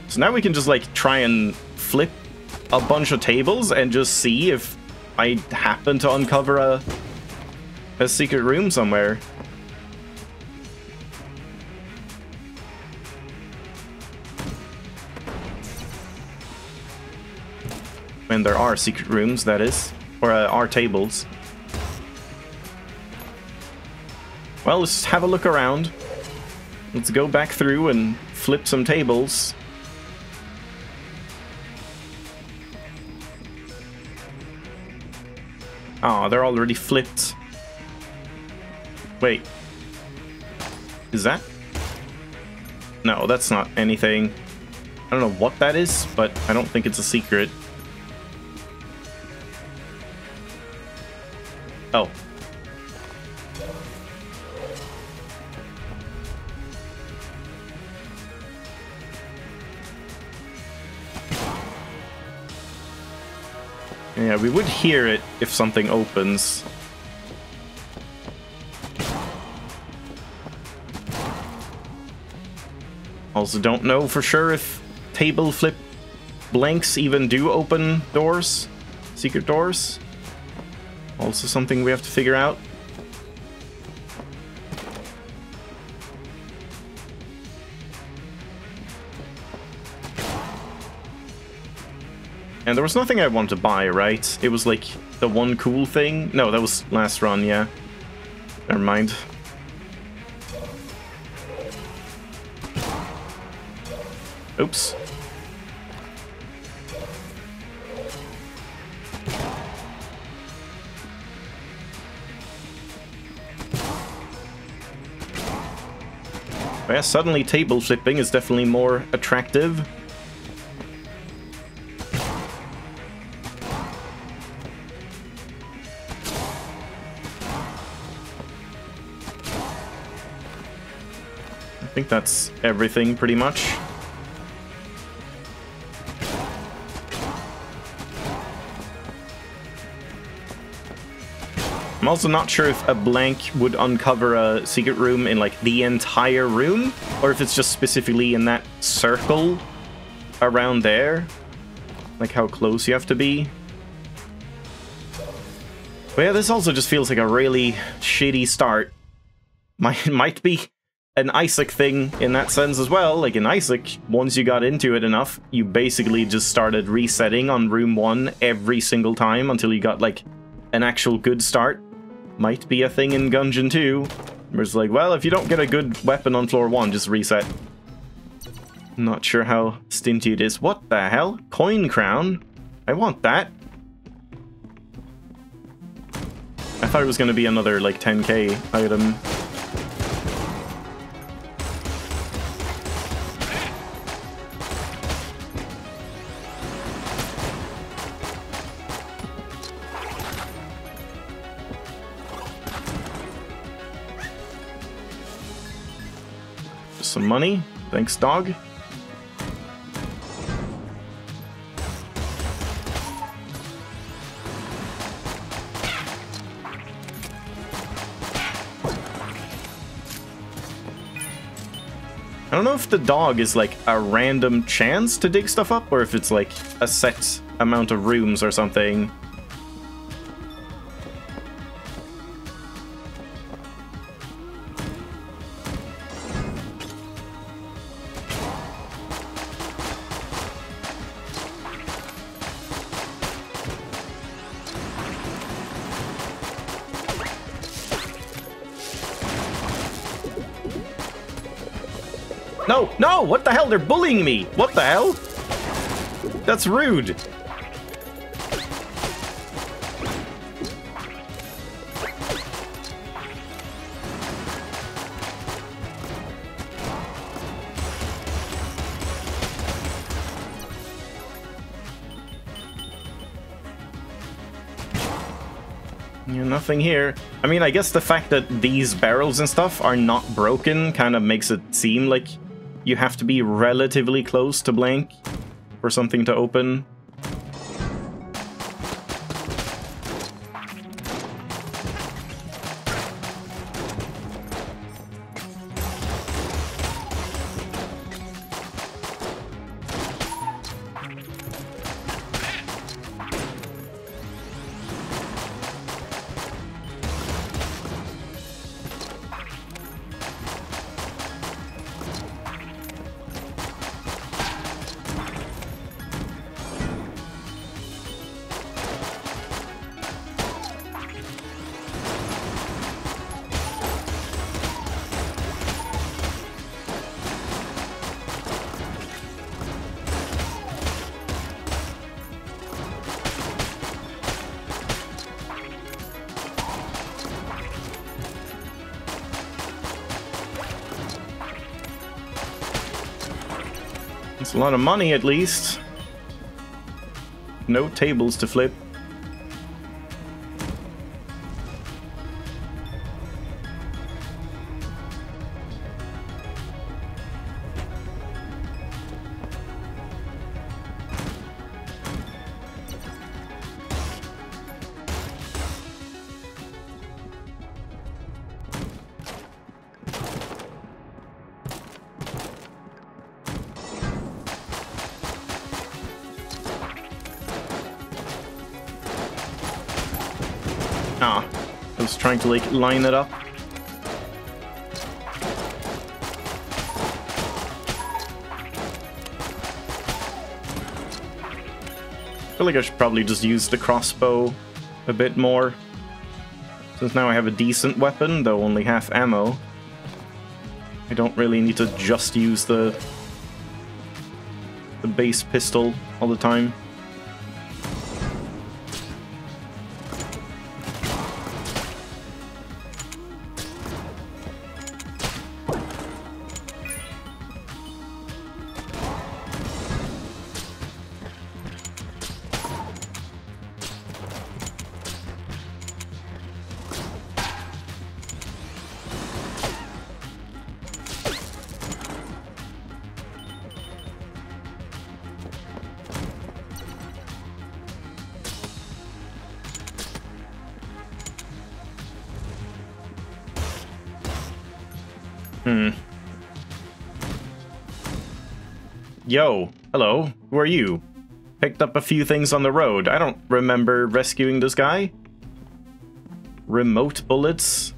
So now we can just like try and flip a bunch of tables and just see if I happen to uncover a secret room somewhere. When there are secret rooms, that is, or are tables. Well, let's have a look around. Let's go back through and flip some tables. Ah, they're already flipped. Wait. Is that? No, that's not anything. I don't know what that is, but I don't think it's a secret. Oh. Yeah, we would hear it if something opens. Also don't know for sure if table flip blanks even do open doors. Secret doors. Also something we have to figure out. And there was nothing I wanted to buy, right? It was like the one cool thing. No, that was last run, yeah. Never mind. Oops. Yeah, suddenly table flipping is definitely more attractive. I think that's everything pretty much. I'm also not sure if a blank would uncover a secret room in, like, the entire room, or if it's just specifically in that circle around there. Like, how close you have to be. But yeah, this also just feels like a really shitty start. Might be an Isaac thing in that sense as well. Like, in Isaac, once you got into it enough, you basically just started resetting on room 1 every single time until you got, like, an actual good start. Might be a thing in Gungeon 2. Where it's like, well, if you don't get a good weapon on floor 1, just reset. Not sure how stinty it is. What the hell? Coin crown? I want that. I thought it was going to be another, like, 10k item. Some money. Thanks, dog. I don't know if the dog is like a random chance to dig stuff up or if it's like a set amount of rooms or something. No, no! What the hell? They're bullying me! What the hell? That's rude! Yeah, nothing here. I mean, I guess the fact that these barrels and stuff are not broken kind of makes it seem like you have to be relatively close to blank for something to open. It's a lot of money, at least. No tables to flip. Ah, I was trying to, like, line it up. feel like I should probably just use the crossbow a bit more, since now I have a decent weapon, though only half ammo. I don't really need to just use the base pistol all the time. Yo, hello, who are you? Picked up a few things on the road. I don't remember rescuing this guy. Remote bullets.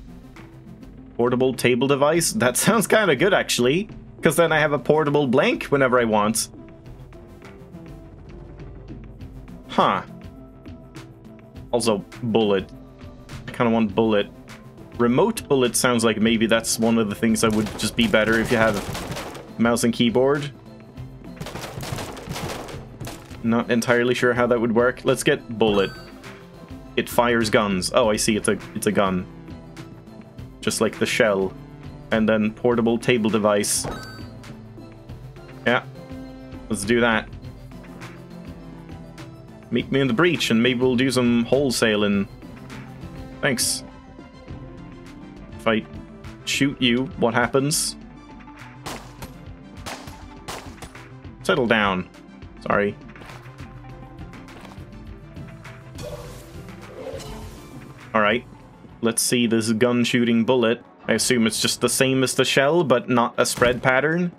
Portable table device. That sounds kind of good, actually, because then I have a portable blank whenever I want. Huh. Also, bullet. I kind of want bullet. Remote bullet sounds like maybe that's one of the things that would just be better if you have mouse and keyboard. Not entirely sure how that would work. Let's get bullet. It fires guns. Oh, I see. It's a gun. Just like the shell. And then portable table device. Yeah. Let's do that. Meet me in the breach and maybe we'll do some wholesaling. Thanks. If I shoot you, what happens? Settle down. Sorry. Alright, let's see this gun-shooting bullet. I assume it's just the same as the shell, but not a spread pattern.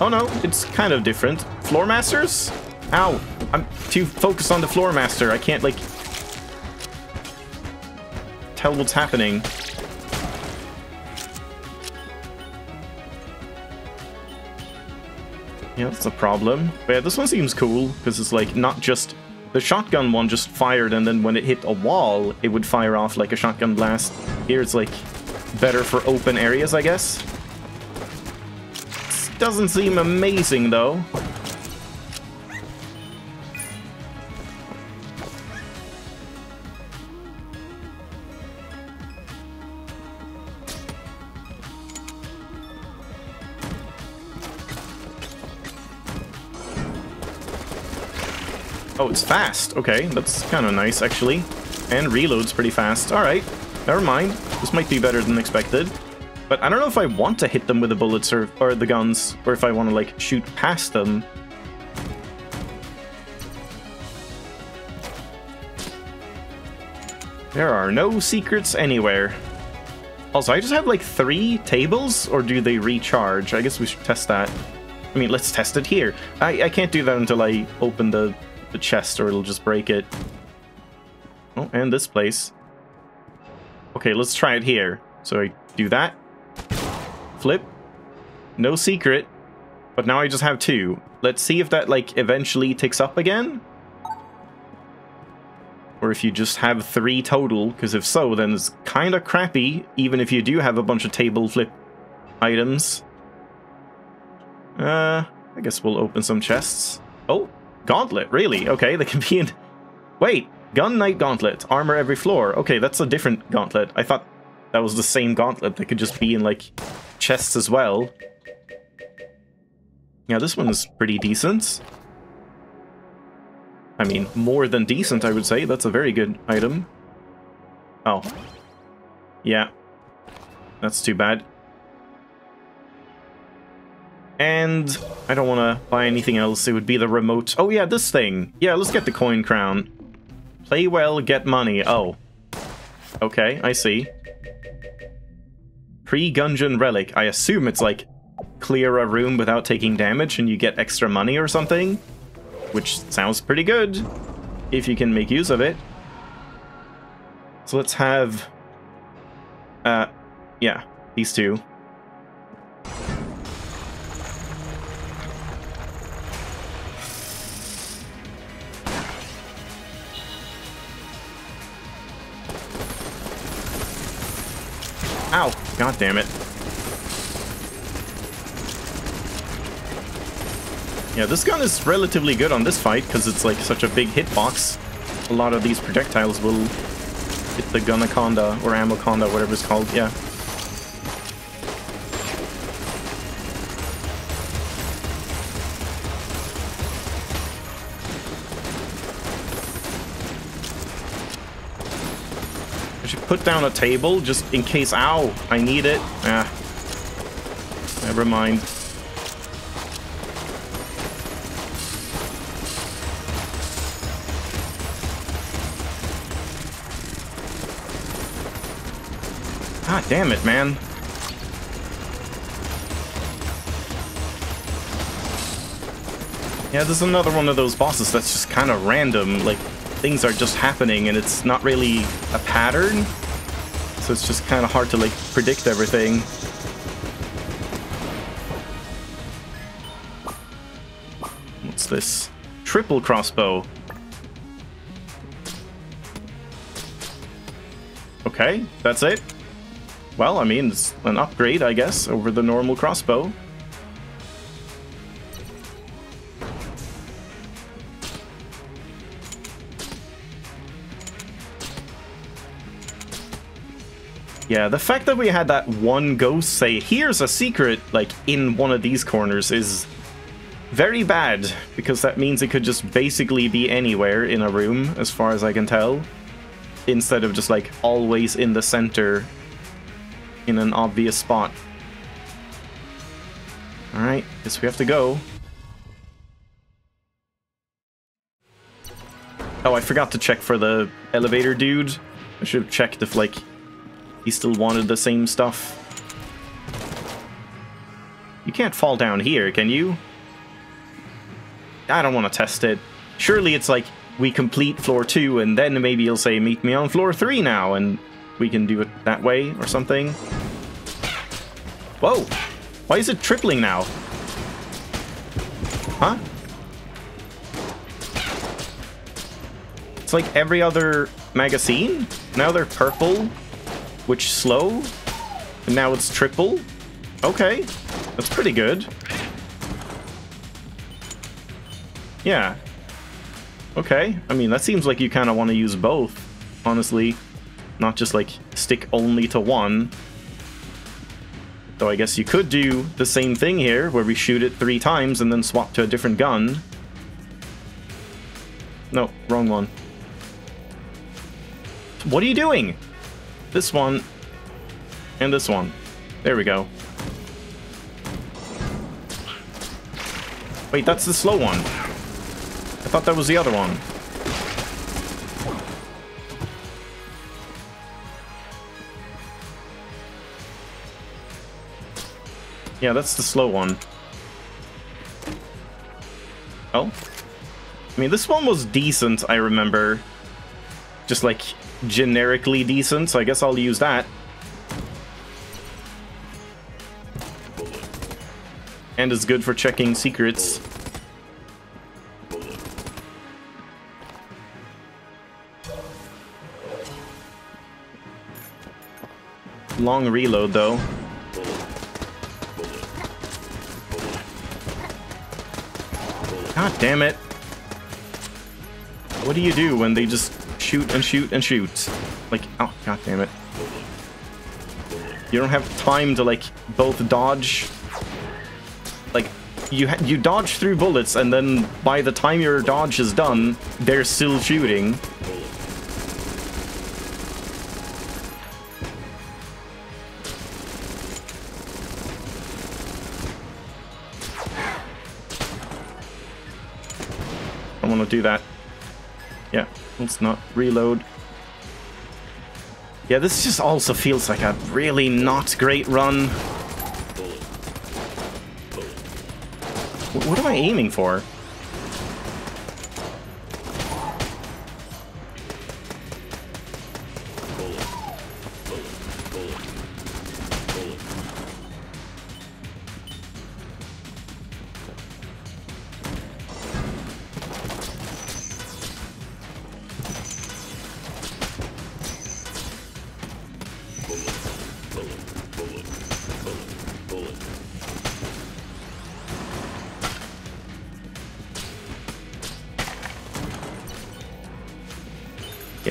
Oh no, it's kind of different. Floormasters? Ow, I'm too focused on the Floormaster. I can't, like, tell what's happening. Yeah, that's a problem. But yeah, this one seems cool, because it's, like, not just... The shotgun one just fired, and then when it hit a wall, it would fire off like a shotgun blast. Here it's, like, better for open areas, I guess. Doesn't seem amazing, though. Oh, it's fast. Okay, that's kind of nice, actually. And reloads pretty fast. Alright, never mind. This might be better than expected. But I don't know if I want to hit them with the bullets or the guns, or if I want to, like, shoot past them. There are no secrets anywhere. Also, I just have, like, 3 tables, or do they recharge? I guess we should test that. I mean, let's test it here. I can't do that until I open the chest, or it'll just break it. Oh, and this place. Okay, let's try it here. So I do that. Flip. No secret. But now I just have 2. Let's see if that, like, eventually ticks up again. Or if you just have 3 total, because if so, then it's kind of crappy, even if you do have a bunch of table flip items. I guess we'll open some chests. Oh! Gauntlet, really? Okay, they can be in... Wait! Gun Knight Gauntlet. Armor every floor. Okay, that's a different gauntlet. I thought that was the same gauntlet that could just be in, like, chests as well. Yeah, this one is pretty decent. I mean, more than decent, I would say. That's a very good item. Oh. Yeah. That's too bad. And I don't want to buy anything else. It would be the remote. Oh, yeah, this thing. Yeah, let's get the coin crown. Play well, get money. Oh. Okay, I see. Pre-Gungeon relic. I assume it's, like, clear a room without taking damage and you get extra money or something. Which sounds pretty good, if you can make use of it. So let's have... yeah, these two. Ow! God damn it. Yeah, this gun is relatively good on this fight because it's like such a big hitbox. A lot of these projectiles will hit the Gunaconda or Amaconda, whatever it's called, yeah. I should put down a table just in case. Ow! I need it. Ah. Never mind. God damn it, man. Yeah, this is another one of those bosses that's just kind of random. Like, things are just happening and it's not really a pattern. So it's just kind of hard to, like, predict everything. What's this? Triple crossbow. Okay, that's it. Well, I mean, it's an upgrade, I guess, over the normal crossbow. Yeah, the fact that we had that one ghost say, here's a secret, like, in one of these corners is very bad, because that means it could just basically be anywhere in a room, as far as I can tell, instead of just, like, always in the center. In an obvious spot. Alright, guess we have to go. Oh, I forgot to check for the elevator dude. I should have checked if, like, he still wanted the same stuff. You can't fall down here, can you? I don't want to test it. Surely it's like, we complete floor 2 and then maybe he'll say, meet me on floor 3 now, and we can do it that way or something. Whoa! Why is it tripling now? Huh? It's like every other magazine. Now they're purple, which slow, and now it's triple. Okay, that's pretty good. Yeah. Okay, I mean, that seems like you kind of want to use both, honestly. Not just, like, stick only to one. Though I guess you could do the same thing here, where we shoot it 3 times and then swap to a different gun. No, wrong one. What are you doing? This one. And this one. There we go. Wait, that's the slow one. I thought that was the other one. Yeah, that's the slow one. Oh. I mean, this one was decent, I remember. Just, like, generically decent, so I guess I'll use that. And it's good for checking secrets. Long reload, though. God damn it. What do you do when they just shoot and shoot and shoot? Like, oh, god damn it. You don't have time to, like, both dodge. Like, you dodge through bullets, and then by the time your dodge is done, they're still shooting. Want to do that. Yeah, let's not reload. Yeah, this just also feels like a really not great run. What am I aiming for?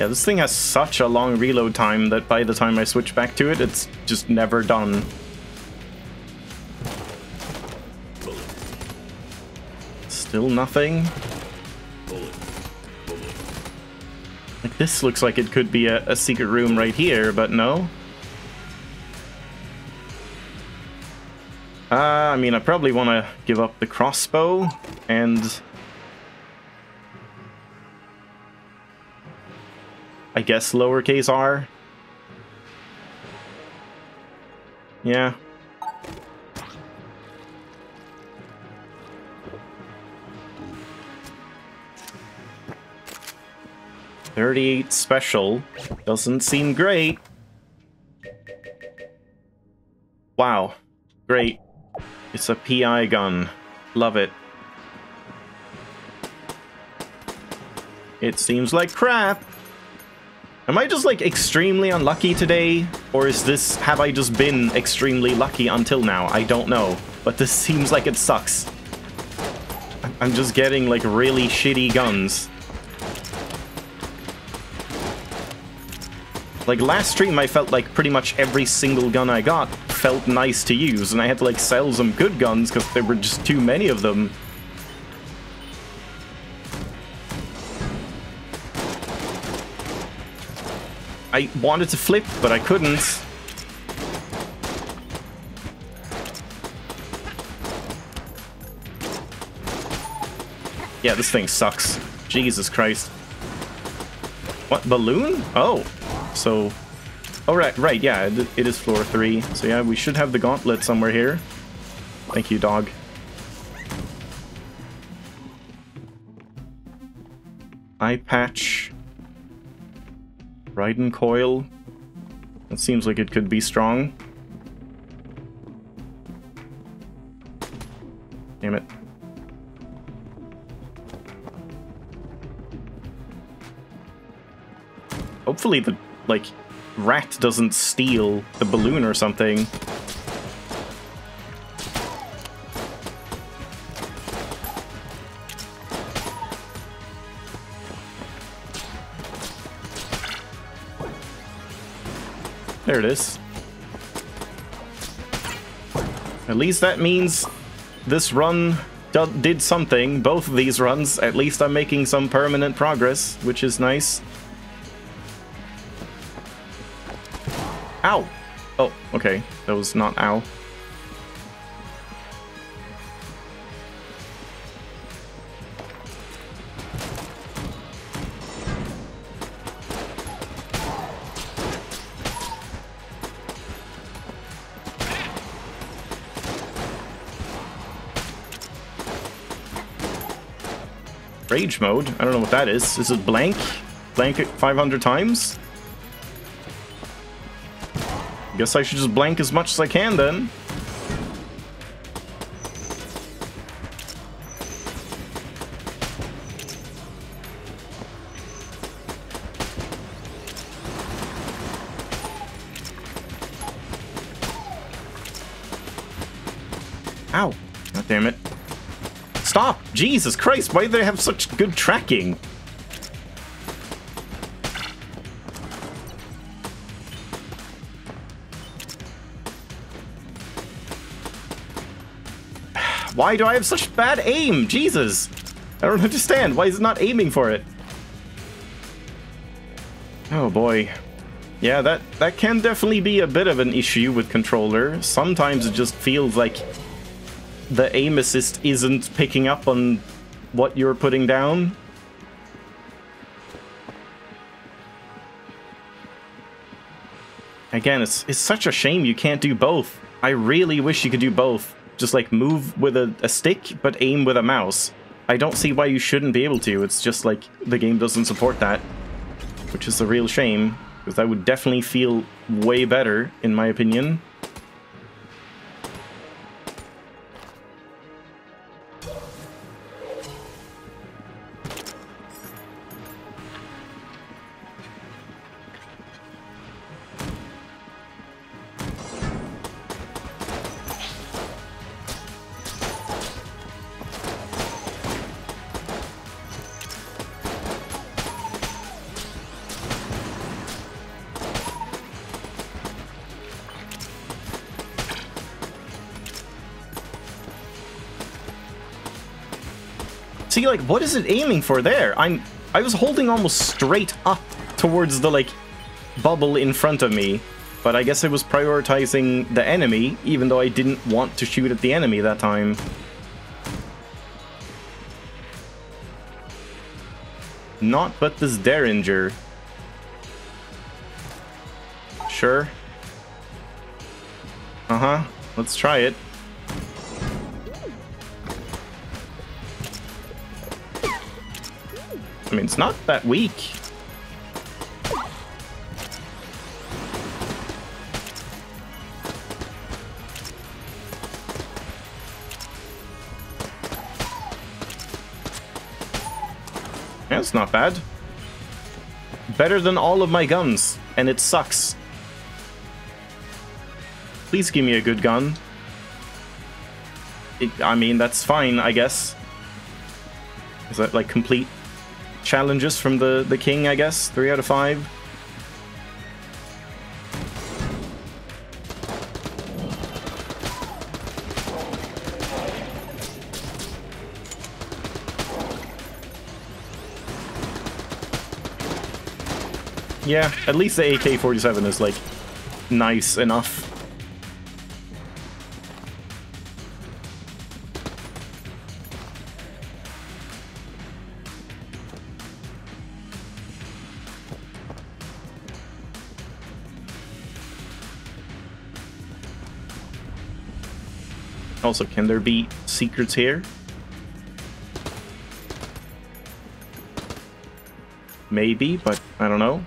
Yeah, this thing has such a long reload time that by the time I switch back to it, it's just never done. Still nothing. Like, this looks like it could be a secret room right here, but no. I mean, I probably want to give up the crossbow and... I guess lowercase r. Yeah. .38 special doesn't seem great. Wow, great. It's a PI gun. Love it. It seems like crap. Am I just, like, extremely unlucky today? Or is this... have I just been extremely lucky until now? I don't know. But this seems like it sucks. I'm just getting, like, really shitty guns. Like, last stream I felt like pretty much every single gun I got felt nice to use, and I had to, like, sell some good guns because there were just too many of them. I wanted to flip, but I couldn't. Yeah, this thing sucks. Jesus Christ. What? Balloon? Oh. So... oh, right, yeah, it is floor 3. So yeah, we should have the gauntlet somewhere here. Thank you, dog. Eye patch... Raiden Coil. That seems like it could be strong. Damn it. Hopefully the, like, rat doesn't steal the balloon or something. There it is. At least that means this run did something. Both of these runs, at least I'm making some permanent progress, which is nice. Ow! Oh, okay. That was not ow. Rage mode? I don't know what that is. Is it blank? Blank it 500 times? Guess I should just blank as much as I can then. Ow. God damn it. Stop! Jesus Christ, why do they have such good tracking? Why do I have such bad aim? Jesus! I don't understand. Why is it not aiming for it? Oh boy. Yeah, that can definitely be a bit of an issue with controller. Sometimes it just feels like the aim assist isn't picking up on what you're putting down. Again, it's such a shame you can't do both. I really wish you could do both. Just, like, move with a stick, but aim with a mouse. I don't see why you shouldn't be able to. It's just, like, the game doesn't support that. Which is a real shame, because that would definitely feel way better, in my opinion. see, like, what is it aiming for there? I was holding almost straight up towards the, like, bubble in front of me. But I guess I was prioritizing the enemy, even though I didn't want to shoot at the enemy that time. Not but this Derringer. Sure. Uh-huh. Let's try it. I mean, it's not that weak. Yeah, it's not bad. Better than all of my guns, and it sucks. Please give me a good gun. I mean, that's fine, I guess. Is that, like, complete challenges from the king, I guess? 3 out of 5. Yeah, at least the AK-47 is, like, nice enough. Also, can there be secrets here? Maybe, but I don't know.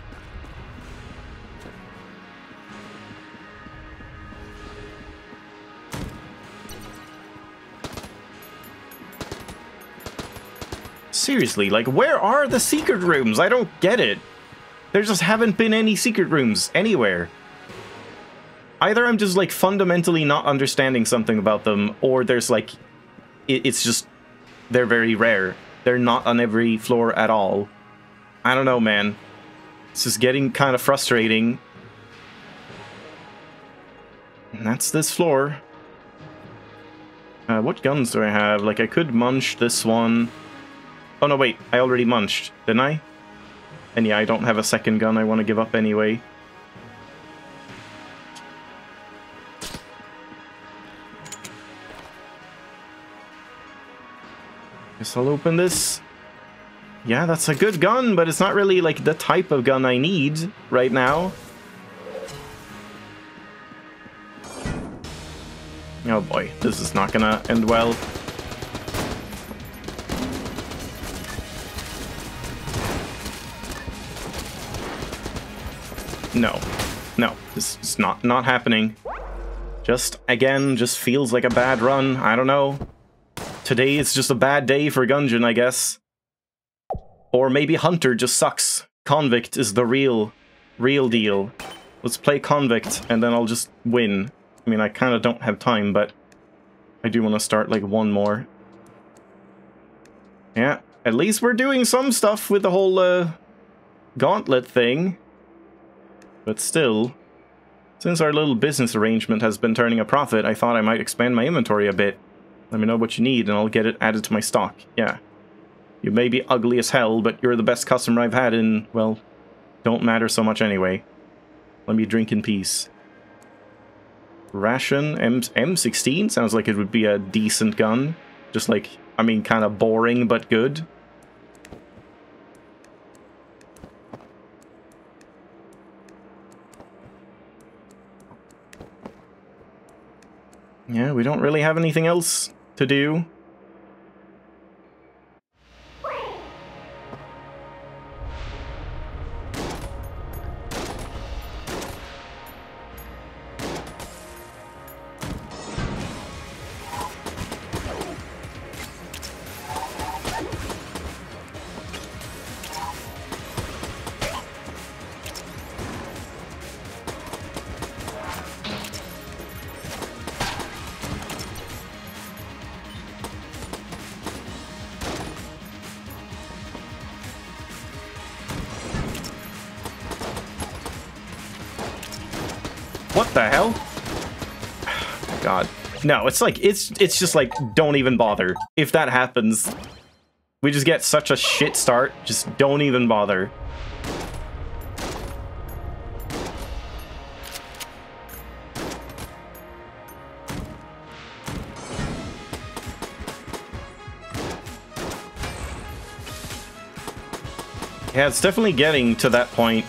Seriously, like, where are the secret rooms? I don't get it. There just haven't been any secret rooms anywhere. Either I'm just, like, fundamentally not understanding something about them, or there's, like, it's just, they're very rare. They're not on every floor at all. I don't know, man. It's just getting kind of frustrating. And that's this floor. What guns do I have? Like, I could munch this one. Oh, no, wait. I already munched, didn't I? And yeah, I don't have a second gun I want to give up anyway. I'll open this. Yeah, that's a good gun, but it's not really, like, the type of gun I need right now. Oh boy, this is not gonna end well. No. No, this is not happening. Just, again, just feels like a bad run. I don't know. Today is just a bad day for Gungeon, I guess. Or maybe Hunter just sucks. Convict is the real deal. Let's play Convict, and then I'll just win. I mean, I kind of don't have time, but I do want to start, like, one more. Yeah, at least we're doing some stuff with the whole gauntlet thing. But still, since our little business arrangement has been turning a profit, I thought I might expand my inventory a bit. Let me know what you need, and I'll get it added to my stock. Yeah. You may be ugly as hell, but you're the best customer I've had in, well, don't matter so much anyway. Let me drink in peace. Ration M16? Sounds like it would be a decent gun. Just, like, I mean, kind of boring, but good. Yeah, we don't really have anything else to do. What the hell? God. No, it's like, it's just like, don't even bother. If that happens, We just get such a shit start. Just don't even bother. Yeah, it's definitely getting to that point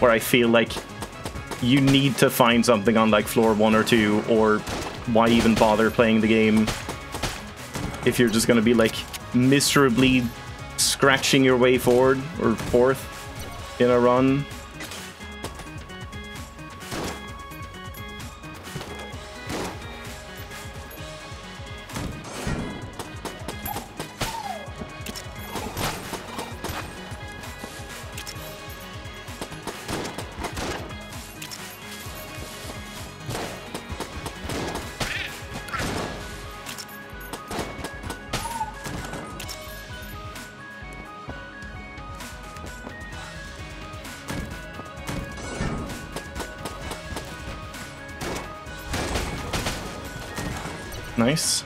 where I feel like you need to find something on like floor 1 or 2, or why even bother playing the game if you're just gonna be like miserably scratching your way forward or fourth in a run. Nice.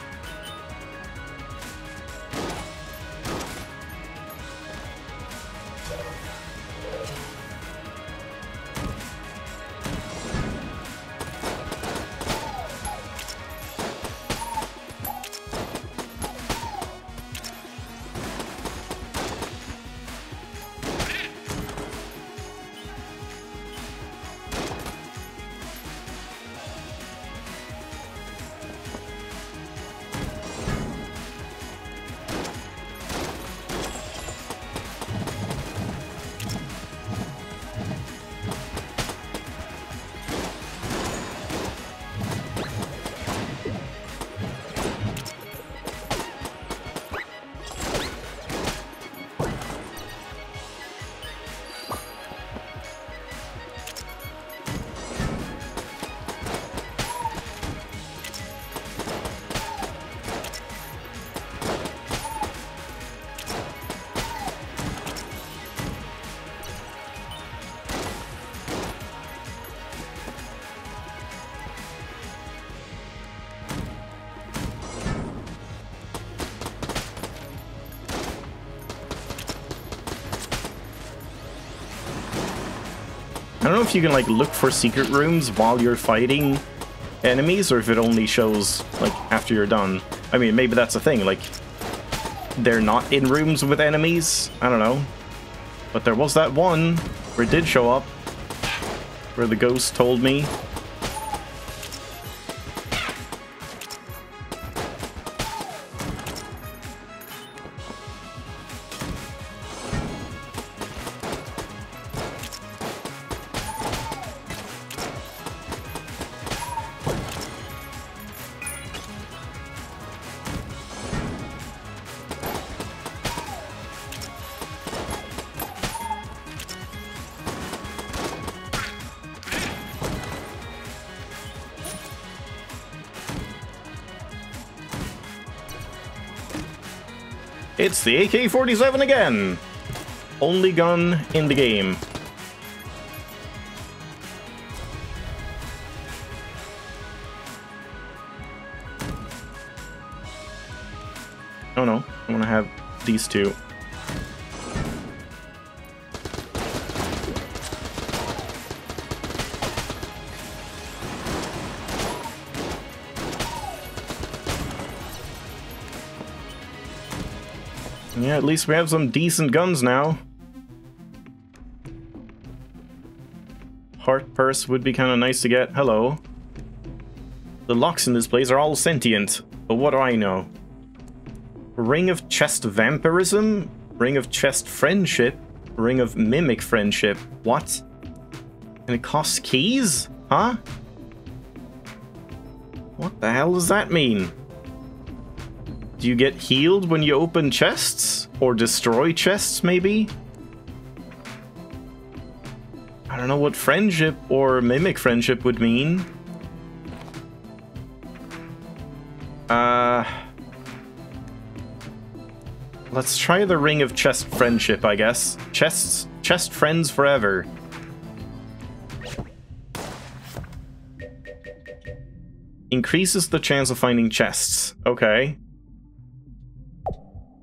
I don't know if you can like look for secret rooms while you're fighting enemies, or if it only shows like after you're done. I mean, maybe that's a thing, like they're not in rooms with enemies. I don't know. But there was that one where it did show up, where the ghost told me. It's the AK-47 again! Only gun in the game. Oh no, I want to have these two. Yeah, at least we have some decent guns now. Heart purse would be kind of nice to get. Hello. The locks in this place are all sentient, but what do I know? Ring of chest vampirism? Ring of chest friendship? Ring of mimic friendship? What? And it costs keys? Huh? What the hell does that mean? Do you get healed when you open chests? Or destroy chests, maybe? I don't know what friendship or mimic friendship would mean. Let's try the ring of chest friendship, I guess. Chest friends forever. Increases the chance of finding chests. Okay.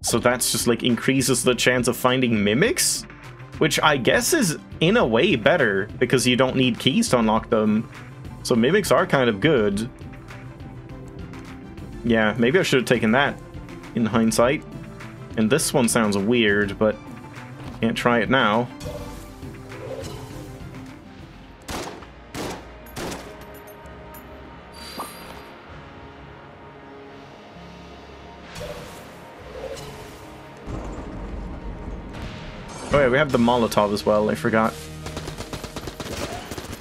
So that's just like increases the chance of finding mimics, which I guess is in a way better because you don't need keys to unlock them. So mimics are kind of good. Yeah, maybe I should have taken that in hindsight. And this one sounds weird, but can't try it now. Oh yeah, we have the Molotov as well, I forgot.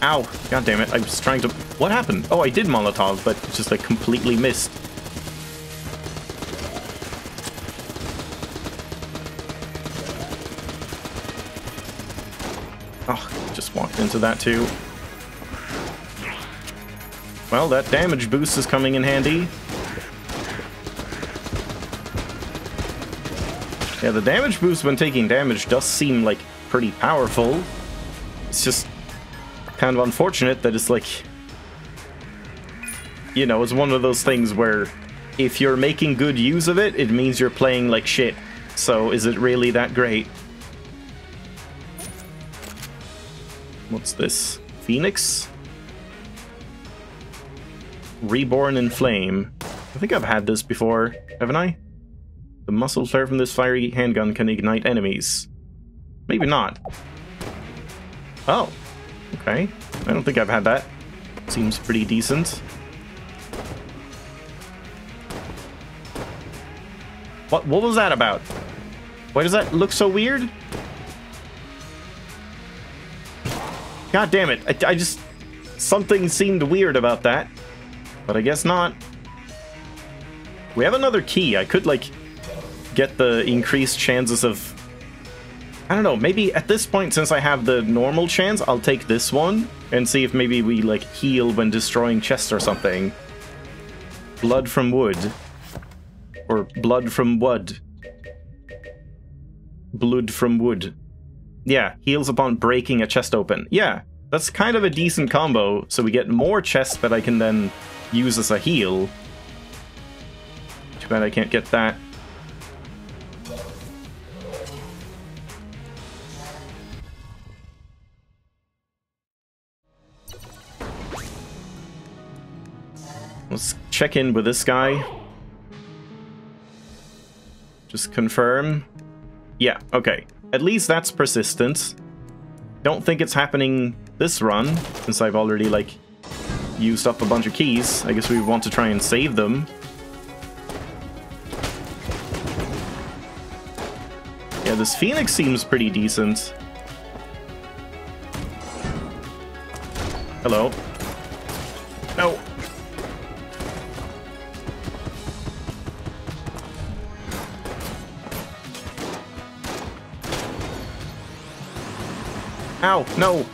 Ow! God damn it! I was trying to... What happened? Oh, I did Molotov, but it just like completely missed. Oh, just walked into that too. Well, that damage boost is coming in handy. Yeah, the damage boost when taking damage does seem, like, pretty powerful. It's just kind of unfortunate that it's, like... You know, it's one of those things where if you're making good use of it, it means you're playing like shit. So, is it really that great? What's this? Phoenix? Reborn in Flame. I think I've had this before, haven't I? The muzzle flare from this fiery handgun can ignite enemies. Maybe not. Oh, okay. I don't think I've had that. Seems pretty decent. What was that about? Why does that look so weird? God damn it. I just... Something seemed weird about that. But I guess not. We have another key. I could, like... get the increased chances of... I don't know, maybe at this point, since I have the normal chance, I'll take this one and see if maybe we, like, heal when destroying chests or something. Blood from wood. Or blood from wood. Blood from wood. Yeah, heals upon breaking a chest open. Yeah, that's kind of a decent combo, so we get more chests that I can then use as a heal. Too bad I can't get that. Let's check in with this guy. Just confirm. Yeah, okay. At least that's persistent. Don't think it's happening this run, since I've already, like, used up a bunch of keys. I guess we want to try and save them. Yeah, this Phoenix seems pretty decent. Hello. No. Ow, no!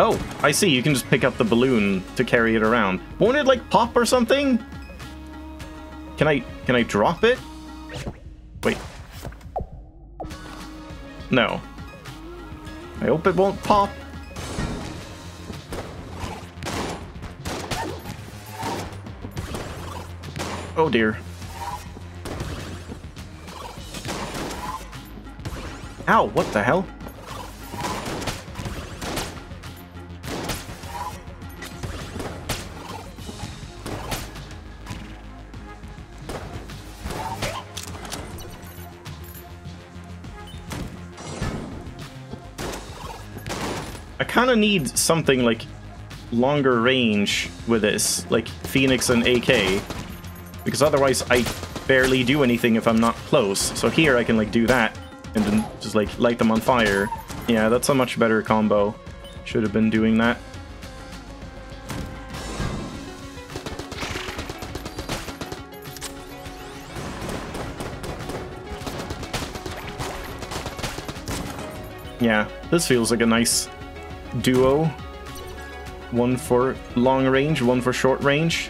Oh, I see, you can just pick up the balloon to carry it around. Won't it, like, pop or something? Can I drop it? Wait. No. I hope it won't pop. Oh dear. Ow, what the hell? I kind of need something like longer range with this, like Phoenix and AK. Because otherwise, I barely do anything if I'm not close. So here, I can, like, do that and then just, like, light them on fire. Yeah, that's a much better combo. Should have been doing that. Yeah, this feels like a nice duo. One for long range, one for short range.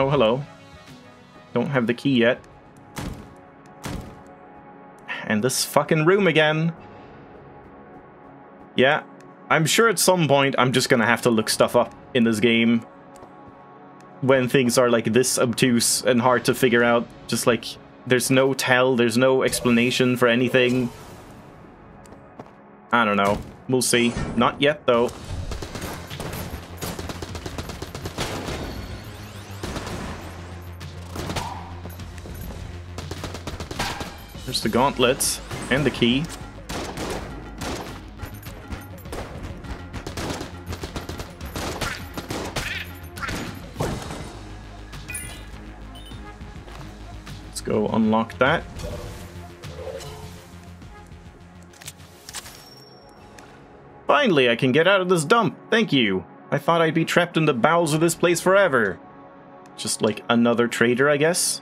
Oh, hello. Don't have the key yet. And this fucking room again. Yeah, I'm sure at some point I'm just gonna have to look stuff up in this game when things are like this obtuse and hard to figure out. Just like, there's no tell, there's no explanation for anything. I don't know. We'll see. Not yet, though. There's the gauntlet and the key. Let's go unlock that. Finally, I can get out of this dump. Thank you. I thought I'd be trapped in the bowels of this place forever. Just like another trader, I guess.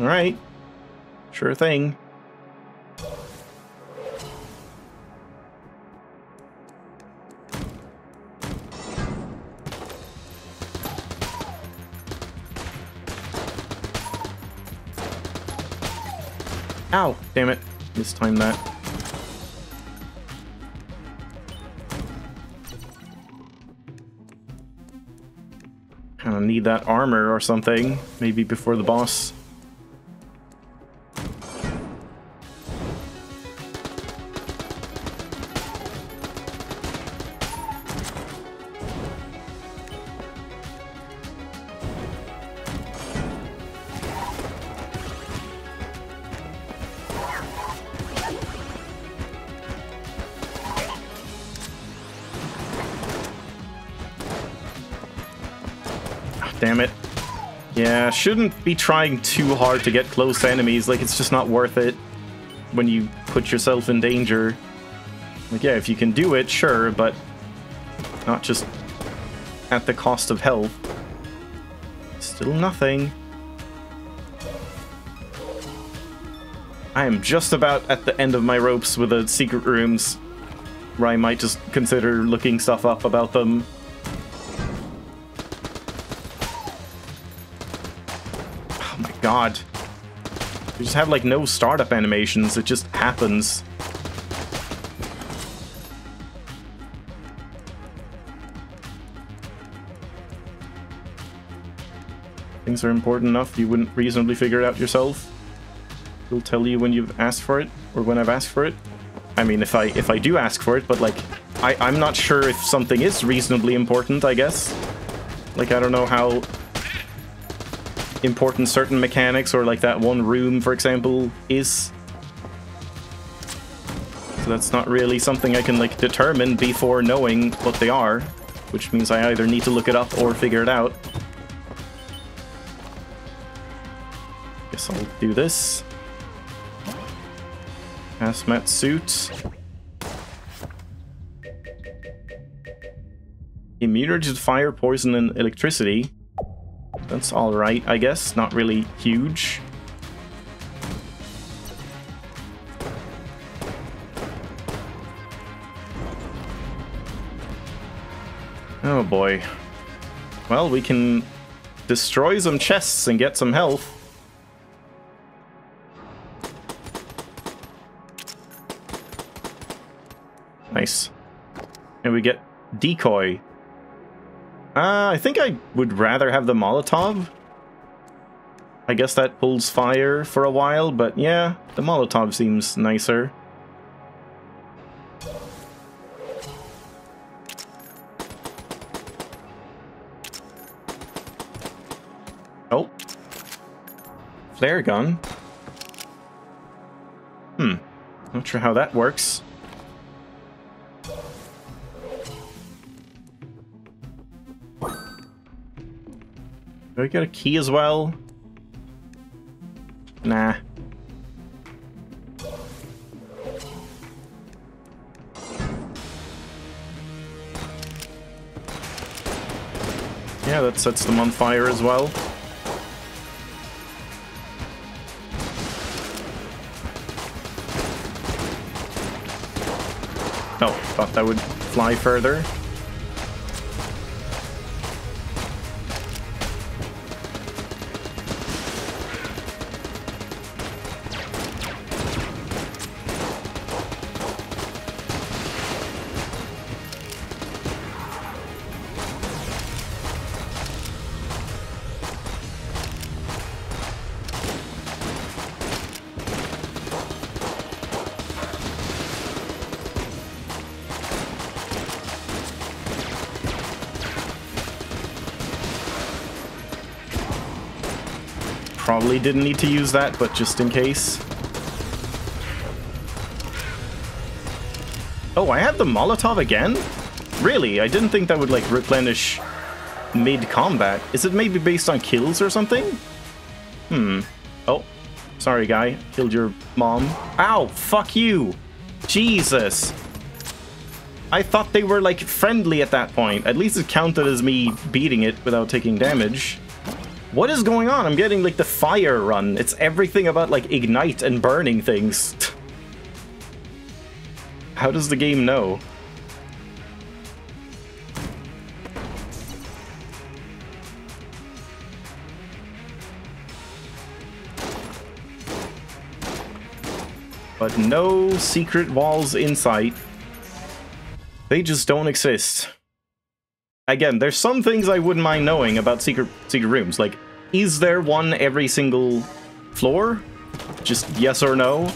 All right. Sure thing. Ow! Damn it. Mistimed that. Kinda need that armor or something. Maybe before the boss. Damn it. Yeah, shouldn't be trying too hard to get close to enemies. Like, it's just not worth it when you put yourself in danger. Like, yeah, if you can do it, sure, but not just at the cost of health. Still nothing. I am just about at the end of my ropes with the secret rooms, where I might just consider looking stuff up about them. God, we just have like no startup animations, it just happens. Things are important enough you wouldn't reasonably figure it out yourself. It'll tell you when you've asked for it, or when I've asked for it. I mean, if I do ask for it, but like, I'm not sure if something is reasonably important, I guess. Like, I don't know how important certain mechanics, or like that one room, for example, is. So that's not really something I can like determine before knowing what they are, which means I either need to look it up or figure it out. Guess I'll do this. Hazmat suit. Immune to fire, poison, and electricity. That's alright, I guess. Not really huge. Oh boy. Well, we can destroy some chests and get some health. Nice. And we get decoy. I think I would rather have the Molotov. I guess that pulls fire for a while, but yeah, the Molotov seems nicer. Oh. Flare gun. Hmm. Not sure how that works. Do I get a key as well? Nah. Yeah, that sets them on fire as well. Oh, thought that would fly further. Probably didn't need to use that, but just in case. Oh, I have the Molotov again? Really? I didn't think that would, like, replenish mid-combat. Is it maybe based on kills or something? Hmm. Oh. Sorry, guy. Killed your mom. Ow! Fuck you! Jesus! I thought they were, like, friendly at that point. At least it counted as me beating it without taking damage. What is going on? I'm getting, like, the fire run. It's everything about, like, ignite and burning things. How does the game know? But no secret walls in sight. They just don't exist. Again, there's some things I wouldn't mind knowing about secret rooms. Like, is there one every single floor? Just yes or no.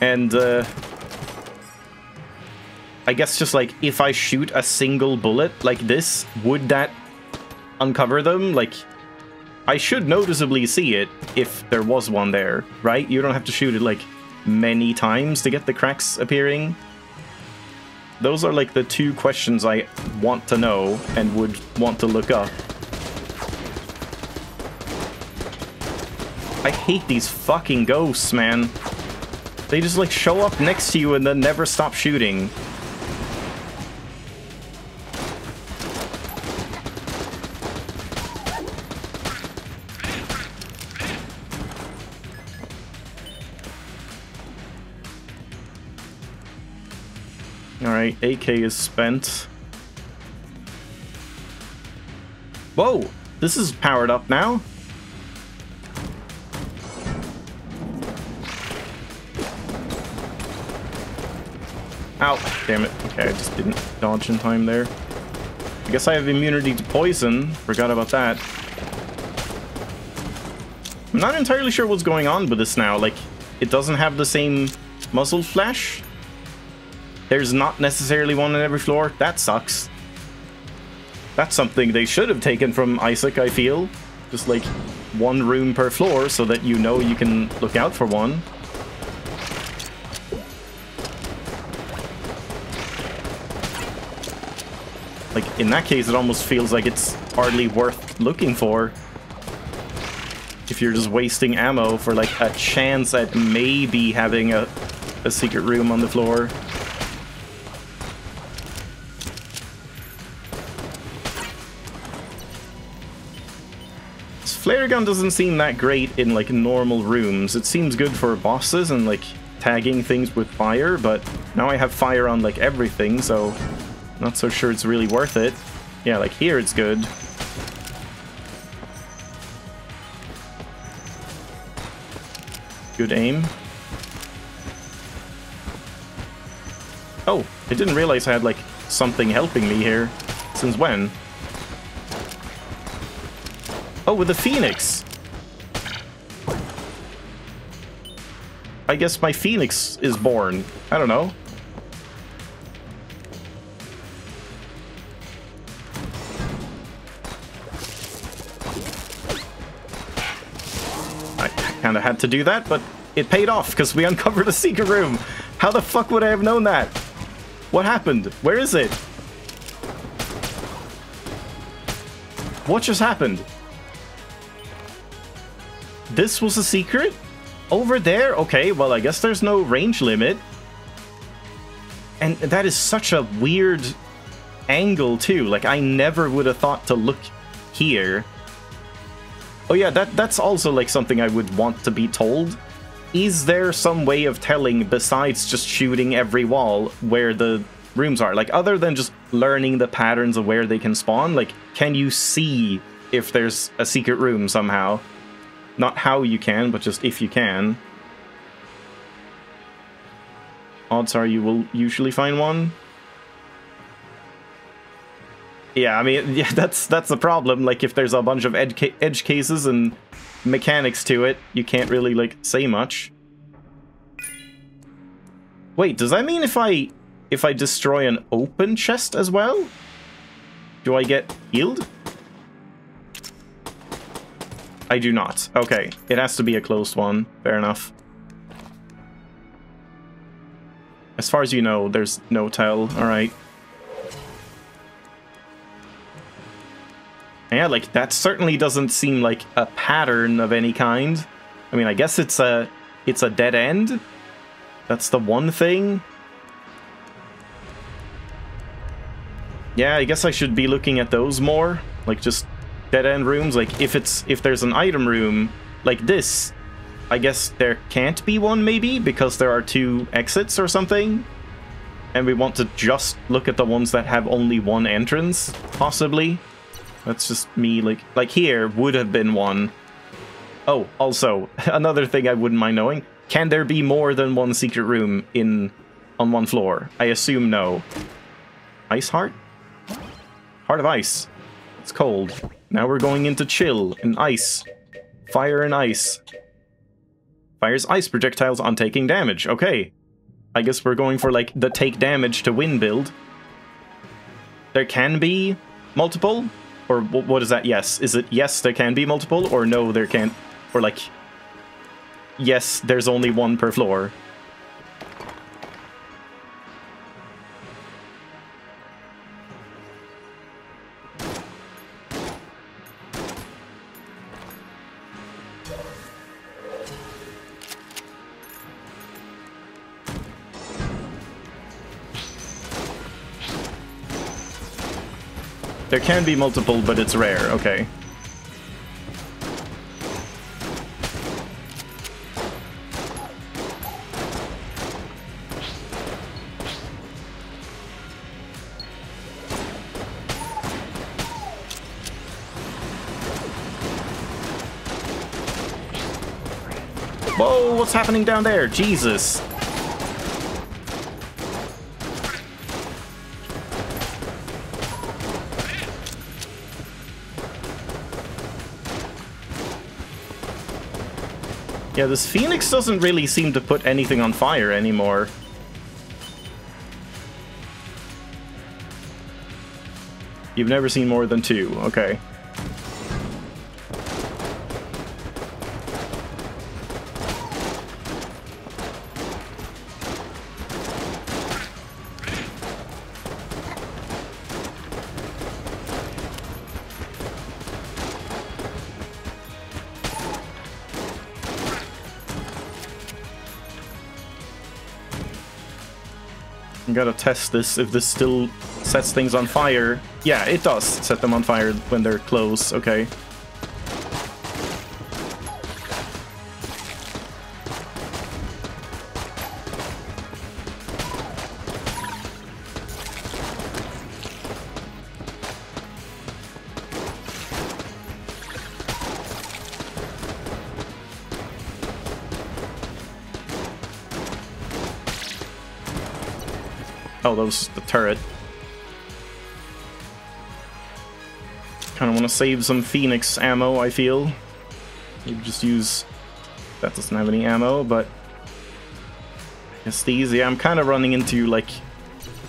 And, I guess just, like, if I shoot a single bullet like this, would that uncover them? Like, I should noticeably see it if there was one there, right? You don't have to shoot it, like, many times to get the cracks appearing. Those are, like, the two questions I want to know and would want to look up. I hate these fucking ghosts, man. They just, like, show up next to you and then never stop shooting. Alright, AK is spent. Whoa! This is powered up now. Ow! Damn it. Okay, I just didn't dodge in time there. I guess I have immunity to poison. Forgot about that. I'm not entirely sure what's going on with this now. Like, it doesn't have the same muzzle flash. There's not necessarily one on every floor. That sucks. That's something they should have taken from Isaac, I feel. Just like one room per floor so that you know you can look out for one. Like, in that case, it almost feels like it's hardly worth looking for. If you're just wasting ammo for, like, a chance at maybe having a secret room on the floor. Flare gun doesn't seem that great in, like, normal rooms. It seems good for bosses and, like, tagging things with fire, but now I have fire on, like, everything, so not so sure it's really worth it. Yeah, like, here it's good. Good aim. Oh, I didn't realize I had, like, something helping me here. Since when? Oh, with a Phoenix! I guess my Phoenix is born. I don't know. I kinda had to do that, but it paid off because we uncovered a secret room. How the fuck would I have known that? What happened? Where is it? What just happened? This was a secret? Over there? Okay, well, I guess there's no range limit. And that is such a weird angle, too. Like, I never would have thought to look here. Oh, yeah, that's also, like, something I would want to be told. Is there some way of telling, besides just shooting every wall, where the rooms are? Like, other than just learning the patterns of where they can spawn, like, can you see if there's a secret room somehow? Not how you can, but just if you can. Odds are you will usually find one. Yeah, I mean, yeah, that's the problem. Like, if there's a bunch of edge cases and mechanics to it, you can't really, like, say much. Wait, does that mean if I destroy an open chest as well? Do I get healed? I do not. Okay, it has to be a closed one. Fair enough. As far as you know, there's no tell. All right. Yeah, like, that certainly doesn't seem like a pattern of any kind. I mean, I guess it's a dead end. That's the one thing. Yeah, I guess I should be looking at those more. Like, just dead-end rooms. Like, if there's an item room like this, I guess there can't be one, maybe? Because there are two exits or something? And we want to just look at the ones that have only one entrance, possibly? That's just me, like here would have been one. Oh, also, another thing I wouldn't mind knowing. Can there be more than one secret room on one floor? I assume no. Ice heart? Heart of ice. It's cold. Now we're going into chill and ice. Fire and ice. Fires ice projectiles on taking damage. Okay. I guess we're going for, like, the take damage to win build. There can be multiple? Or what is that? Yes. Is it yes, there can be multiple? Or no, there can't? Or, like, yes, there's only one per floor. There can be multiple, but it's rare. Okay. Whoa, what's happening down there? Jesus. Yeah, this Phoenix doesn't really seem to put anything on fire anymore. You've never seen more than two, okay. Gotta test this, if this still sets things on fire. Yeah, it does set them on fire when they're close, okay. Oh, that was the turret. Kind of want to save some Phoenix ammo, I feel. You just use... That doesn't have any ammo, but... I guess these, yeah, I'm kind of running into, like,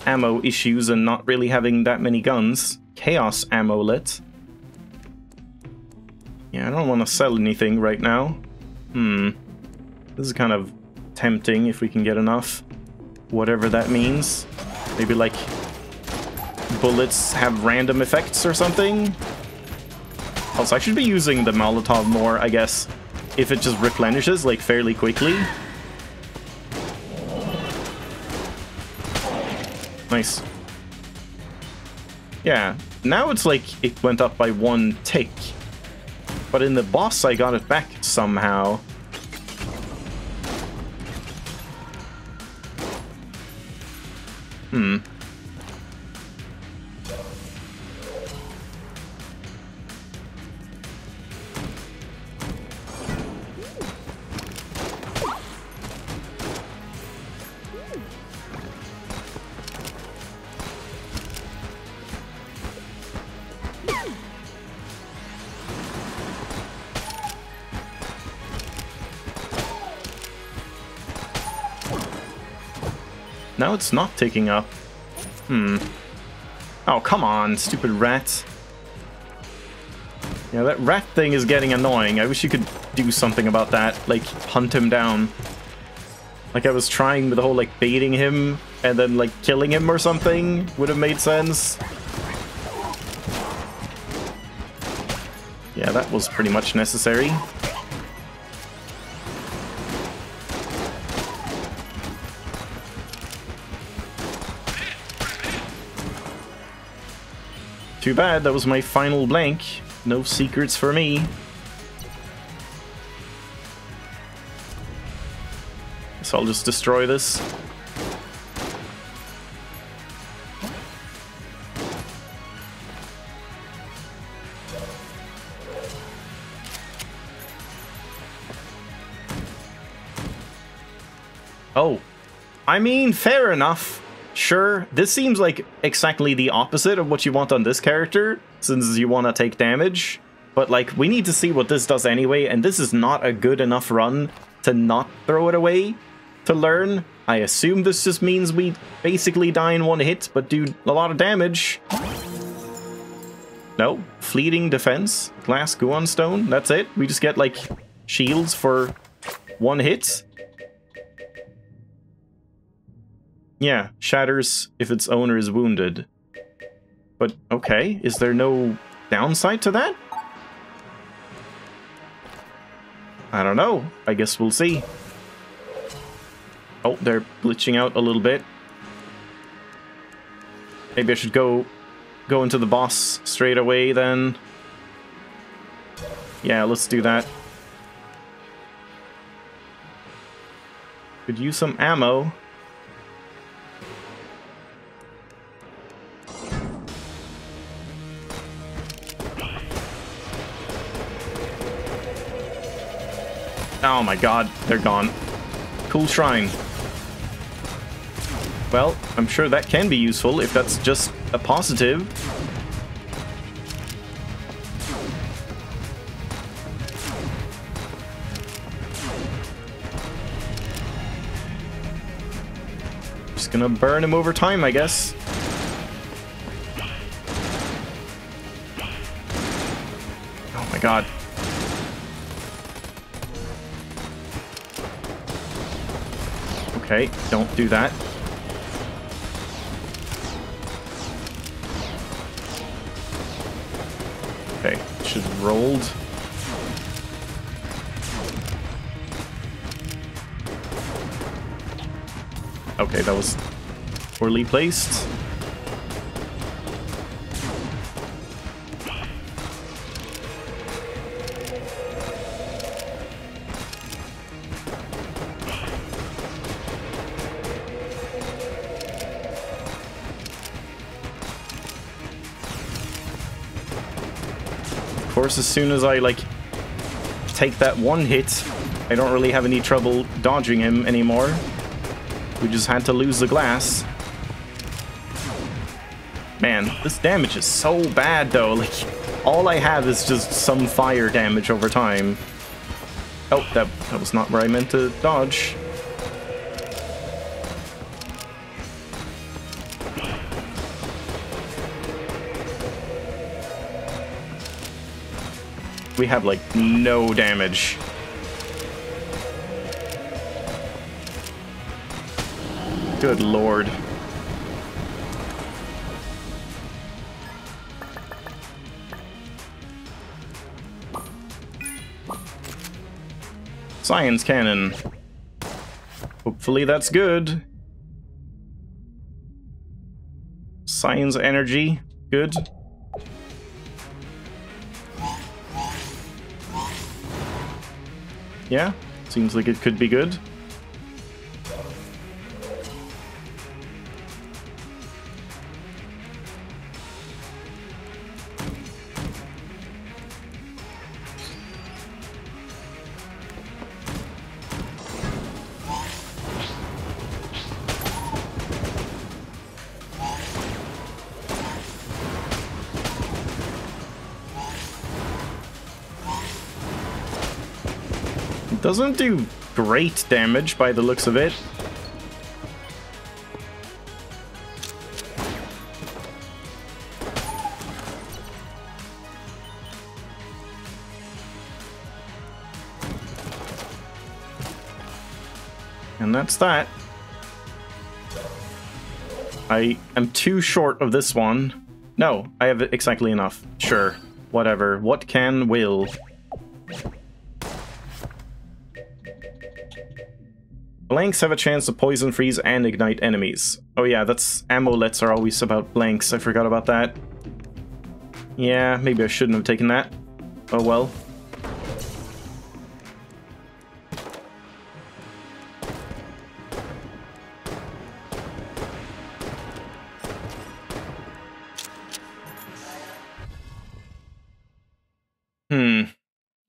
ammo issues and not really having that many guns. Chaos amulet. Yeah, I don't want to sell anything right now. Hmm. This is kind of tempting if we can get enough. Whatever that means. Maybe, like, bullets have random effects or something? Also, I should be using the Molotov more, I guess, if it just replenishes, like, fairly quickly. Nice. Yeah, now it's like it went up by one tick. But in the boss, I got it back somehow. Hmm. Now it's not taking up. Hmm. Oh, come on, stupid rat. Yeah, that rat thing is getting annoying. I wish you could do something about that. Like, hunt him down. Like, I was trying with the whole, like, baiting him and then, like, killing him or something would have made sense. Yeah, that was pretty much necessary. Too bad, that was my final blank. No secrets for me. So I'll just destroy this. Oh. I mean, fair enough. Sure, this seems like exactly the opposite of what you want on this character, since you want to take damage. But, like, we need to see what this does anyway, and this is not a good enough run to not throw it away to learn. I assume this just means we basically die in one hit, but do a lot of damage. No, fleeting defense, glass Guan stone, that's it. We just get, like, shields for one hit. Yeah, shatters if its owner is wounded. But, okay, is there no downside to that? I don't know. I guess we'll see. Oh, they're glitching out a little bit. Maybe I should go into the boss straight away then. Yeah, let's do that. Could use some ammo. Oh my god, they're gone. Cool shrine. Well, I'm sure that can be useful if that's just a positive. Just gonna burn him over time, I guess. Oh my god. Okay, don't do that. Okay, should have rolled. Okay, that was poorly placed. As soon as I, like, take that one hit, I don't really have any trouble dodging him anymore. We just had to lose the glass. Man, this damage is so bad, though. Like, all I have is just some fire damage over time. Oh, that was not where I meant to dodge. We have, like, no damage. Good lord. Science cannon. Hopefully that's good. Science energy. Good. Yeah, seems like it could be good. Doesn't do great damage by the looks of it. And that's that. I am too short of this one. No, I have exactly enough. Sure. Whatever. What can will. Blanks have a chance to poison, freeze, and ignite enemies. Oh yeah, that's... amulets are always about blanks. I forgot about that. Yeah, maybe I shouldn't have taken that. Oh well.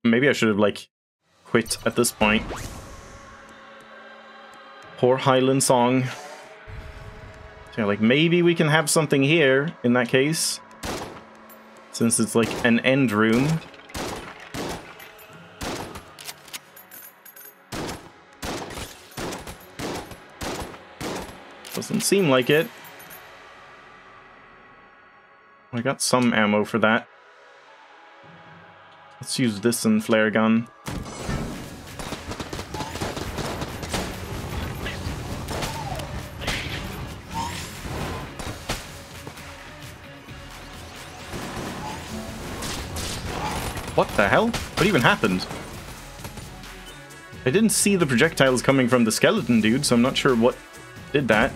Maybe I should have, like, quit at this point. Poor Highland Song. So, like, maybe we can have something here, in that case. Since it's, like, an end room. Doesn't seem like it. I got some ammo for that. Let's use this and flare gun. What the hell? What even happened? I didn't see the projectiles coming from the skeleton dude, so I'm not sure what did that.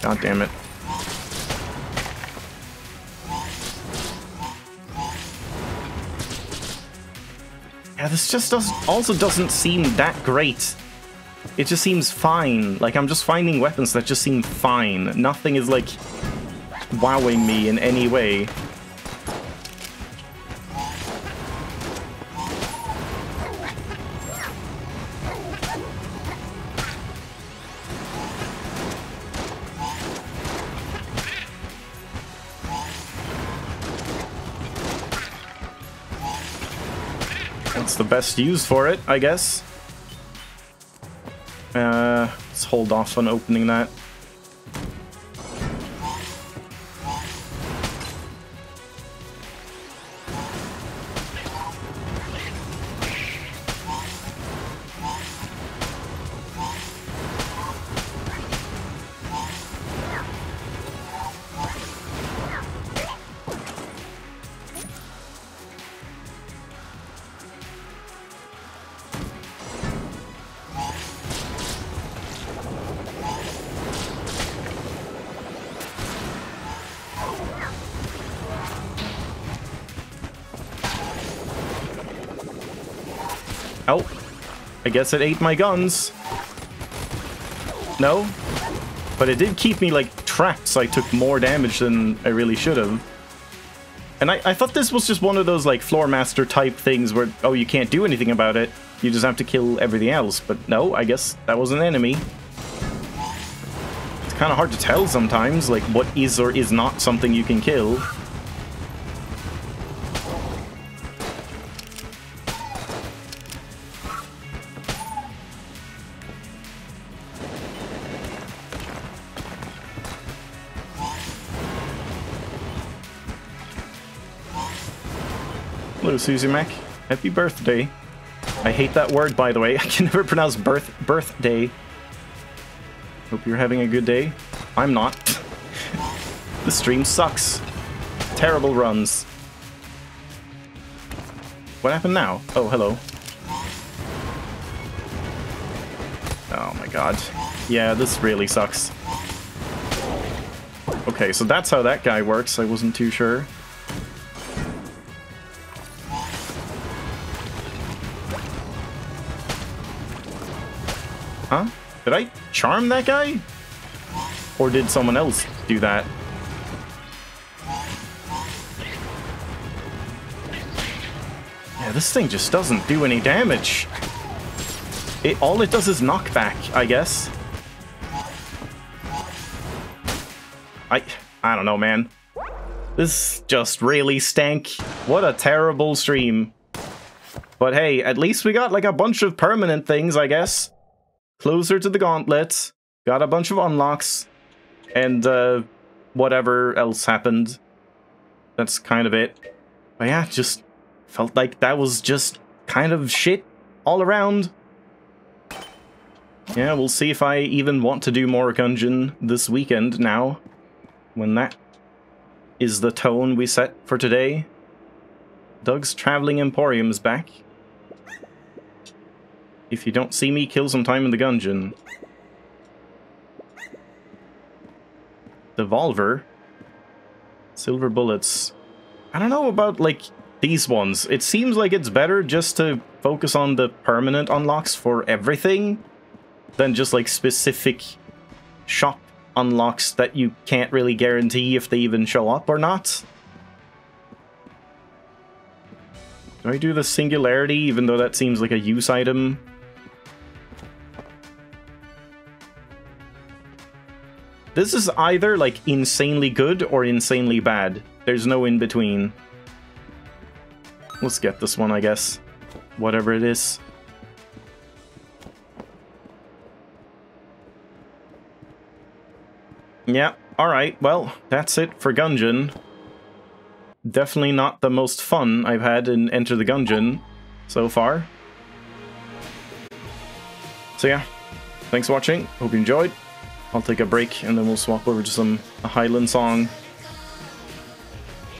God damn it. Yeah, this just also doesn't seem that great. It just seems fine. Like, I'm just finding weapons that just seem fine. Nothing is, like, wowing me in any way. The best use for it, I guess. Let's hold off on opening that. Oh, I guess it ate my guns. No, but it did keep me, like, trapped, so I took more damage than I really should have. And I thought this was just one of those, like, Floormaster type things where, oh, you can't do anything about it. You just have to kill everything else. But no, I guess that was an enemy. It's kind of hard to tell sometimes, like, what is or is not something you can kill. Hello, Susie Mac. Happy birthday. I hate that word, by the way. I can never pronounce birthday. Hope you're having a good day. I'm not. The stream sucks. Terrible runs. What happened now? Oh, hello. Oh my god. Yeah, this really sucks. Okay, so that's how that guy works. I wasn't too sure. Huh? Did I charm that guy? Or did someone else do that? Yeah, this thing just doesn't do any damage. All it does is knockback, I guess. I don't know, man. This just really stank. What a terrible stream. But hey, at least we got, like, a bunch of permanent things, I guess. Closer to the gauntlet, got a bunch of unlocks, and whatever else happened. That's kind of it. But yeah, just felt like that was just kind of shit all around. Yeah, we'll see if I even want to do more Gungeon this weekend now, when that is the tone we set for today. Doug's Traveling Emporium's back. If you don't see me, kill some time in the Gungeon. Devolver? Silver bullets. I don't know about, like, these ones. It seems like it's better just to focus on the permanent unlocks for everything than just, like, specific shop unlocks that you can't really guarantee if they even show up or not. Do I do the Singularity, even though that seems like a use item? This is either, like, insanely good or insanely bad. There's no in-between. Let's get this one, I guess. Whatever it is. Yeah, alright, well, that's it for Gungeon. Definitely not the most fun I've had in Enter the Gungeon so far. So yeah, thanks for watching, hope you enjoyed. I'll take a break and then we'll swap over to some Highland Song.